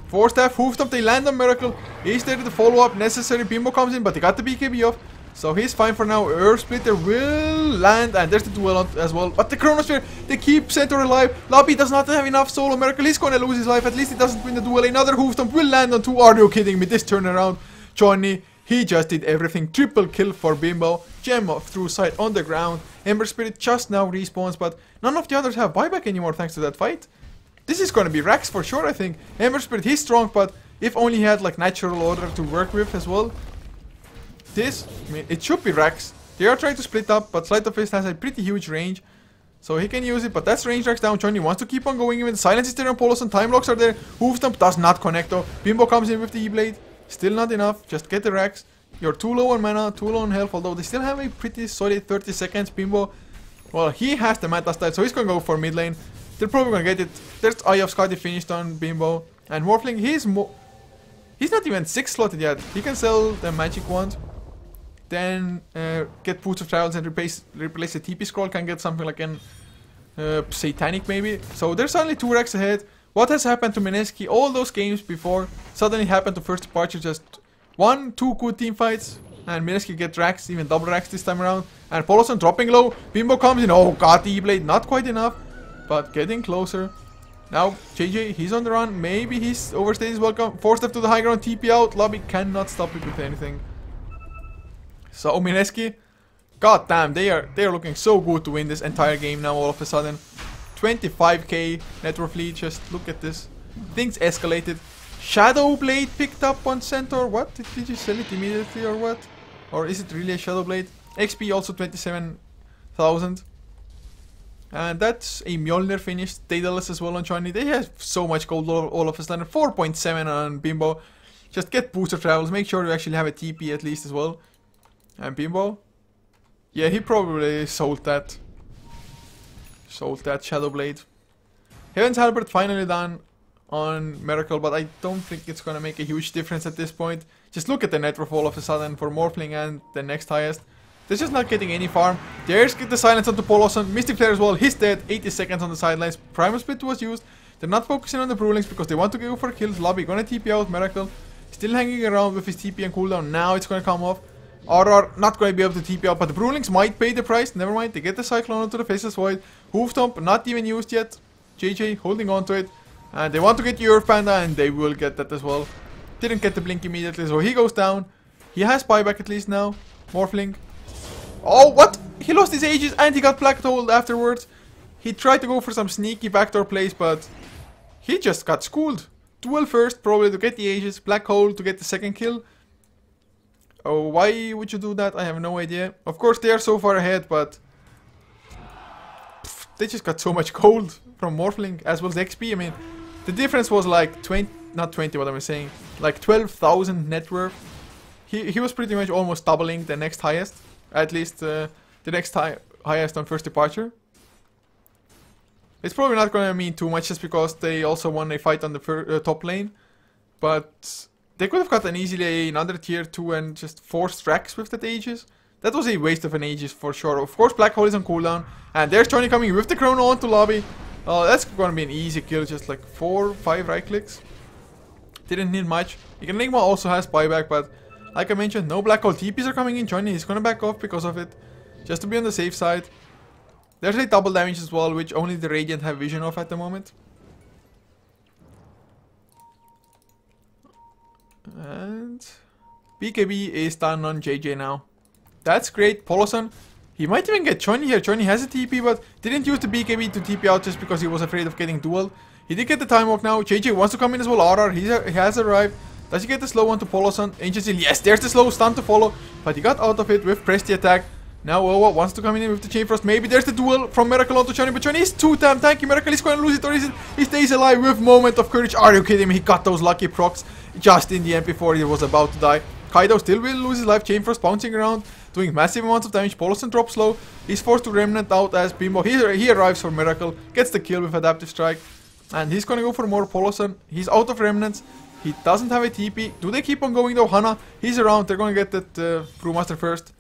Four staff, hoof stomp, they land on Meracle. Is there the follow-up necessary? Bimbo comes in, but they got the BKB off, so he's fine for now. Earth Splitter will land, and there's the duel as well. But the Chronosphere, they keep Centaur alive. Lobby does not have enough solo. Meracle is gonna lose his life. At least he doesn't win the duel. Another hoof stomp will land on two. Are you kidding me? This turnaround, Johnny, he just did everything. Triple kill for Bimbo. Gem of True Sight on the ground. Ember Spirit just now respawns, but none of the others have buyback anymore thanks to that fight. This is gonna be Rax for sure, I think. Ember Spirit, he's strong, but if only he had like natural order to work with as well. This, I mean, it should be Rax. They are trying to split up, but Sleight of Fist has a pretty huge range, so he can use it, but that's range Rax down. Johnny wants to keep on going even. Silence is there on Poloson, time locks are there. Hoof Stomp does not connect though. Bimbo comes in with the E-Blade. Still not enough, just get the Rax. You're too low on mana, too low on health, although they still have a pretty solid 30 seconds. Bimbo, well, he has the Manta Style, so he's gonna go for mid lane. They're probably gonna get it. There's Eye of Scotty finished on Bimbo. And Morphling, he's not even 6 slotted yet. He can sell the Magic Wand. Then get Boots of Trials and replace the TP Scroll. Can get something like an Satanic maybe. So there's only 2 racks ahead. What has happened to Mineski? All those games before suddenly happened to First Departure. Just 1-2 good team fights. And Mineski get racks, even double racks this time around. And Poloson dropping low. Bimbo comes in. Oh god, the E-Blade, not quite enough, but getting closer. Now JJ, he's on the run, maybe he's overstayed his welcome. 4 step to the high ground, TP out, Lobby cannot stop it with anything. So Mineski, god damn, they are looking so good to win this entire game now all of a sudden. 25k net worth lead, just look at this. Things escalated. Shadow Blade picked up on Centaur, what? Did you sell it immediately or what? Or is it really a Shadow Blade? XP also 27,000. And that's a Mjolnir finish. Daedalus as well on Johnny. They have so much gold all of a sudden. 4.7 on Bimbo. Just get Booster Travels. Make sure you actually have a TP at least as well. And Bimbo, yeah, he probably sold that. Sold that Shadow Blade. Heaven's Halberd finally done on Meracle, but I don't think it's gonna make a huge difference at this point. Just look at the net worth all of a sudden for Morphling and the next highest. They're just not getting any farm. There's get the silence onto Poloson. Mystic Flare as well. He's dead. 80 seconds on the sidelines. Primal Split was used. They're not focusing on the Brewlings because they want to go for kills. Lobby gonna TP out. Meracle still hanging around with his TP and cooldown. Now it's gonna come off. Arar not gonna be able to TP out, but the Brewlings might pay the price. Never mind. They get the Cyclone onto the Faceless Void. Hoof Stomp not even used yet. JJ holding on to it. And they want to get the Earth Panda, and they will get that as well. Didn't get the Blink immediately, so he goes down. He has buyback at least now. Morphling. Oh, what? He lost his Aegis and he got blackholed afterwards. He tried to go for some sneaky backdoor plays, but he just got schooled. Duel first, probably to get the Aegis, black hole to get the second kill. Oh, why would you do that? I have no idea. Of course, they are so far ahead, but they just got so much gold from Morphling as well as XP. I mean, the difference was like 12,000 net worth. He was pretty much almost doubling the next highest. At least the next highest on First Departure. It's probably not going to mean too much just because they also won a fight on the top lane. But they could have gotten easily another tier 2 and just 4 strikes with that Aegis. That was a waste of an Aegis for sure. Of course, Black Hole is on cooldown. And there's Johnny coming with the Chrono onto Lobby. That's going to be an easy kill, just like 4-5 right clicks. Didn't need much. Enigma also has buyback, but like I mentioned, no black hole TPs are coming in. Johnny is gonna back off because of it, just to be on the safe side. There's a double damage as well, which only the Radiant have vision of at the moment. And BKB is done on JJ now. That's great, Poloson. He might even get Johnny here. Johnny has a TP, but didn't use the BKB to TP out just because he was afraid of getting dueled. He did get the time walk now. JJ wants to come in as well. Arar, he has arrived. Does he get the slow one to Poloson? Ancient Seal, yes, there's the slow stun to follow, but he got out of it with Press the attack. Now Owa wants to come in with the Chain Frost. Maybe there's the duel from Meracle onto Johnny, but Johnny is too damn tanky. Meracle is going to lose it, or is it? He stays alive with Moment of Courage. Are you kidding me? He got those lucky procs just in the end before he was about to die. Kaido still will lose his life. Chain Frost bouncing around, doing massive amounts of damage. Poloson drops low. He's forced to Remnant out as Bimbo. He arrives for Meracle, gets the kill with Adaptive Strike, and he's going to go for more Poloson. He's out of Remnants. He doesn't have a TP. Do they keep on going though? Hana, he's around. They're going to get that Brewmaster first.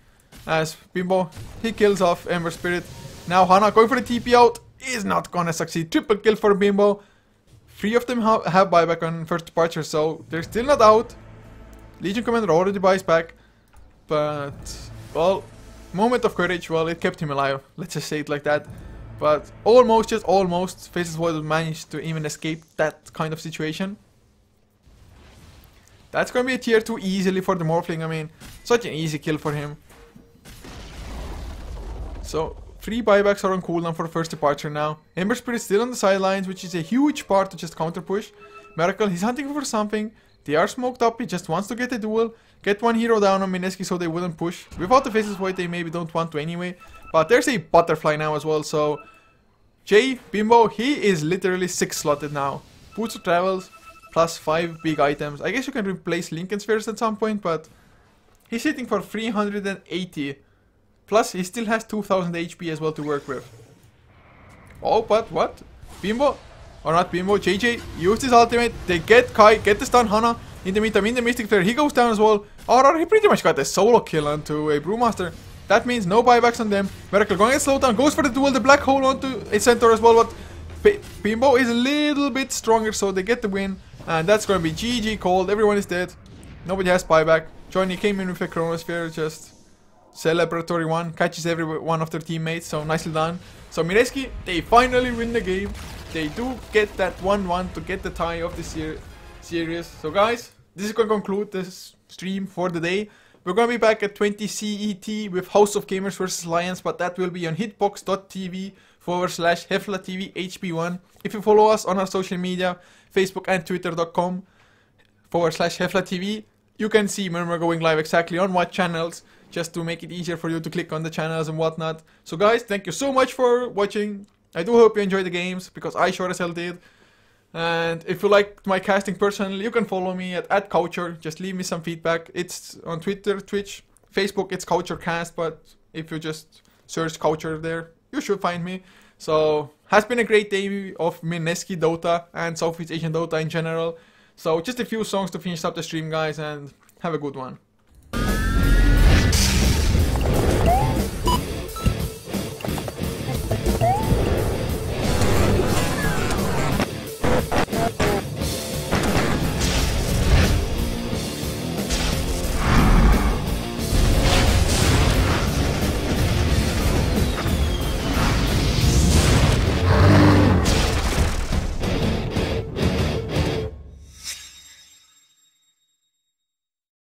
As Bimbo, he kills off Ember Spirit. Now Hana going for the TP out, is not gonna succeed. Triple kill for Bimbo. Three of them have buyback on First Departure, so they're still not out. Legion Commander already buys back. But, well, Moment of Courage, well, it kept him alive. Let's just say it like that. But almost, just almost, Faceless Void managed to even escape that kind of situation. That's gonna be a tier 2 easily for the Morphling. I mean, such an easy kill for him. So, 3 buybacks are on cooldown for First Departure now. Ember Spirit is still on the sidelines, which is a huge part to just counter push. Meracle, he's hunting for something. They are smoked up, he just wants to get a duel. Get one hero down on Mineski so they wouldn't push. Without the Faceless Void, they maybe don't want to anyway. But there's a Butterfly now as well, so... Jay, Bimbo, he is literally 6 slotted now. Boots of Travels, plus 5 big items. I guess you can replace Lincoln Spheres at some point, but... he's hitting for 380. Plus, he still has 2000 HP as well to work with. Oh, but what? Bimbo? Or not Bimbo, JJ used his ultimate. They get Kai, get the stun Hana. In the meantime, in the Mystic Flare, he goes down as well. Arar, he pretty much got a solo kill onto a Brewmaster. That means no buybacks on them. Meracle going to get slowed down, goes for the duel, the Black Hole onto a Centaur as well. But Bimbo is a little bit stronger, so they get the win. And that's going to be GG called. Everyone is dead. Nobody has buyback. Johnny came in with a Chronosphere, just... celebratory one, catches every one of their teammates, so nicely done. So Mineski, they finally win the game. They do get that 1-1 to get the tie of this series. So guys, this is going to conclude this stream for the day. We're going to be back at 20 CET with House of Gamers vs Lions, but that will be on hitbox.tv/HeflaTV HB1. If you follow us on our social media, Facebook and Twitter.com/HeflaTV, you can see when we're going live exactly on what channels, just to make it easier for you to click on the channels and whatnot. So guys, thank you so much for watching. I do hope you enjoyed the games, because I sure as hell did. And if you liked my casting personally, you can follow me at Culture. Just leave me some feedback. It's on Twitter, Twitch, Facebook, it's CultureCast, but if you just search Culture there, you should find me. So, has been a great day of Mineski Dota and Southeast Asian Dota in general. So, just a few songs to finish up the stream, guys, and have a good one.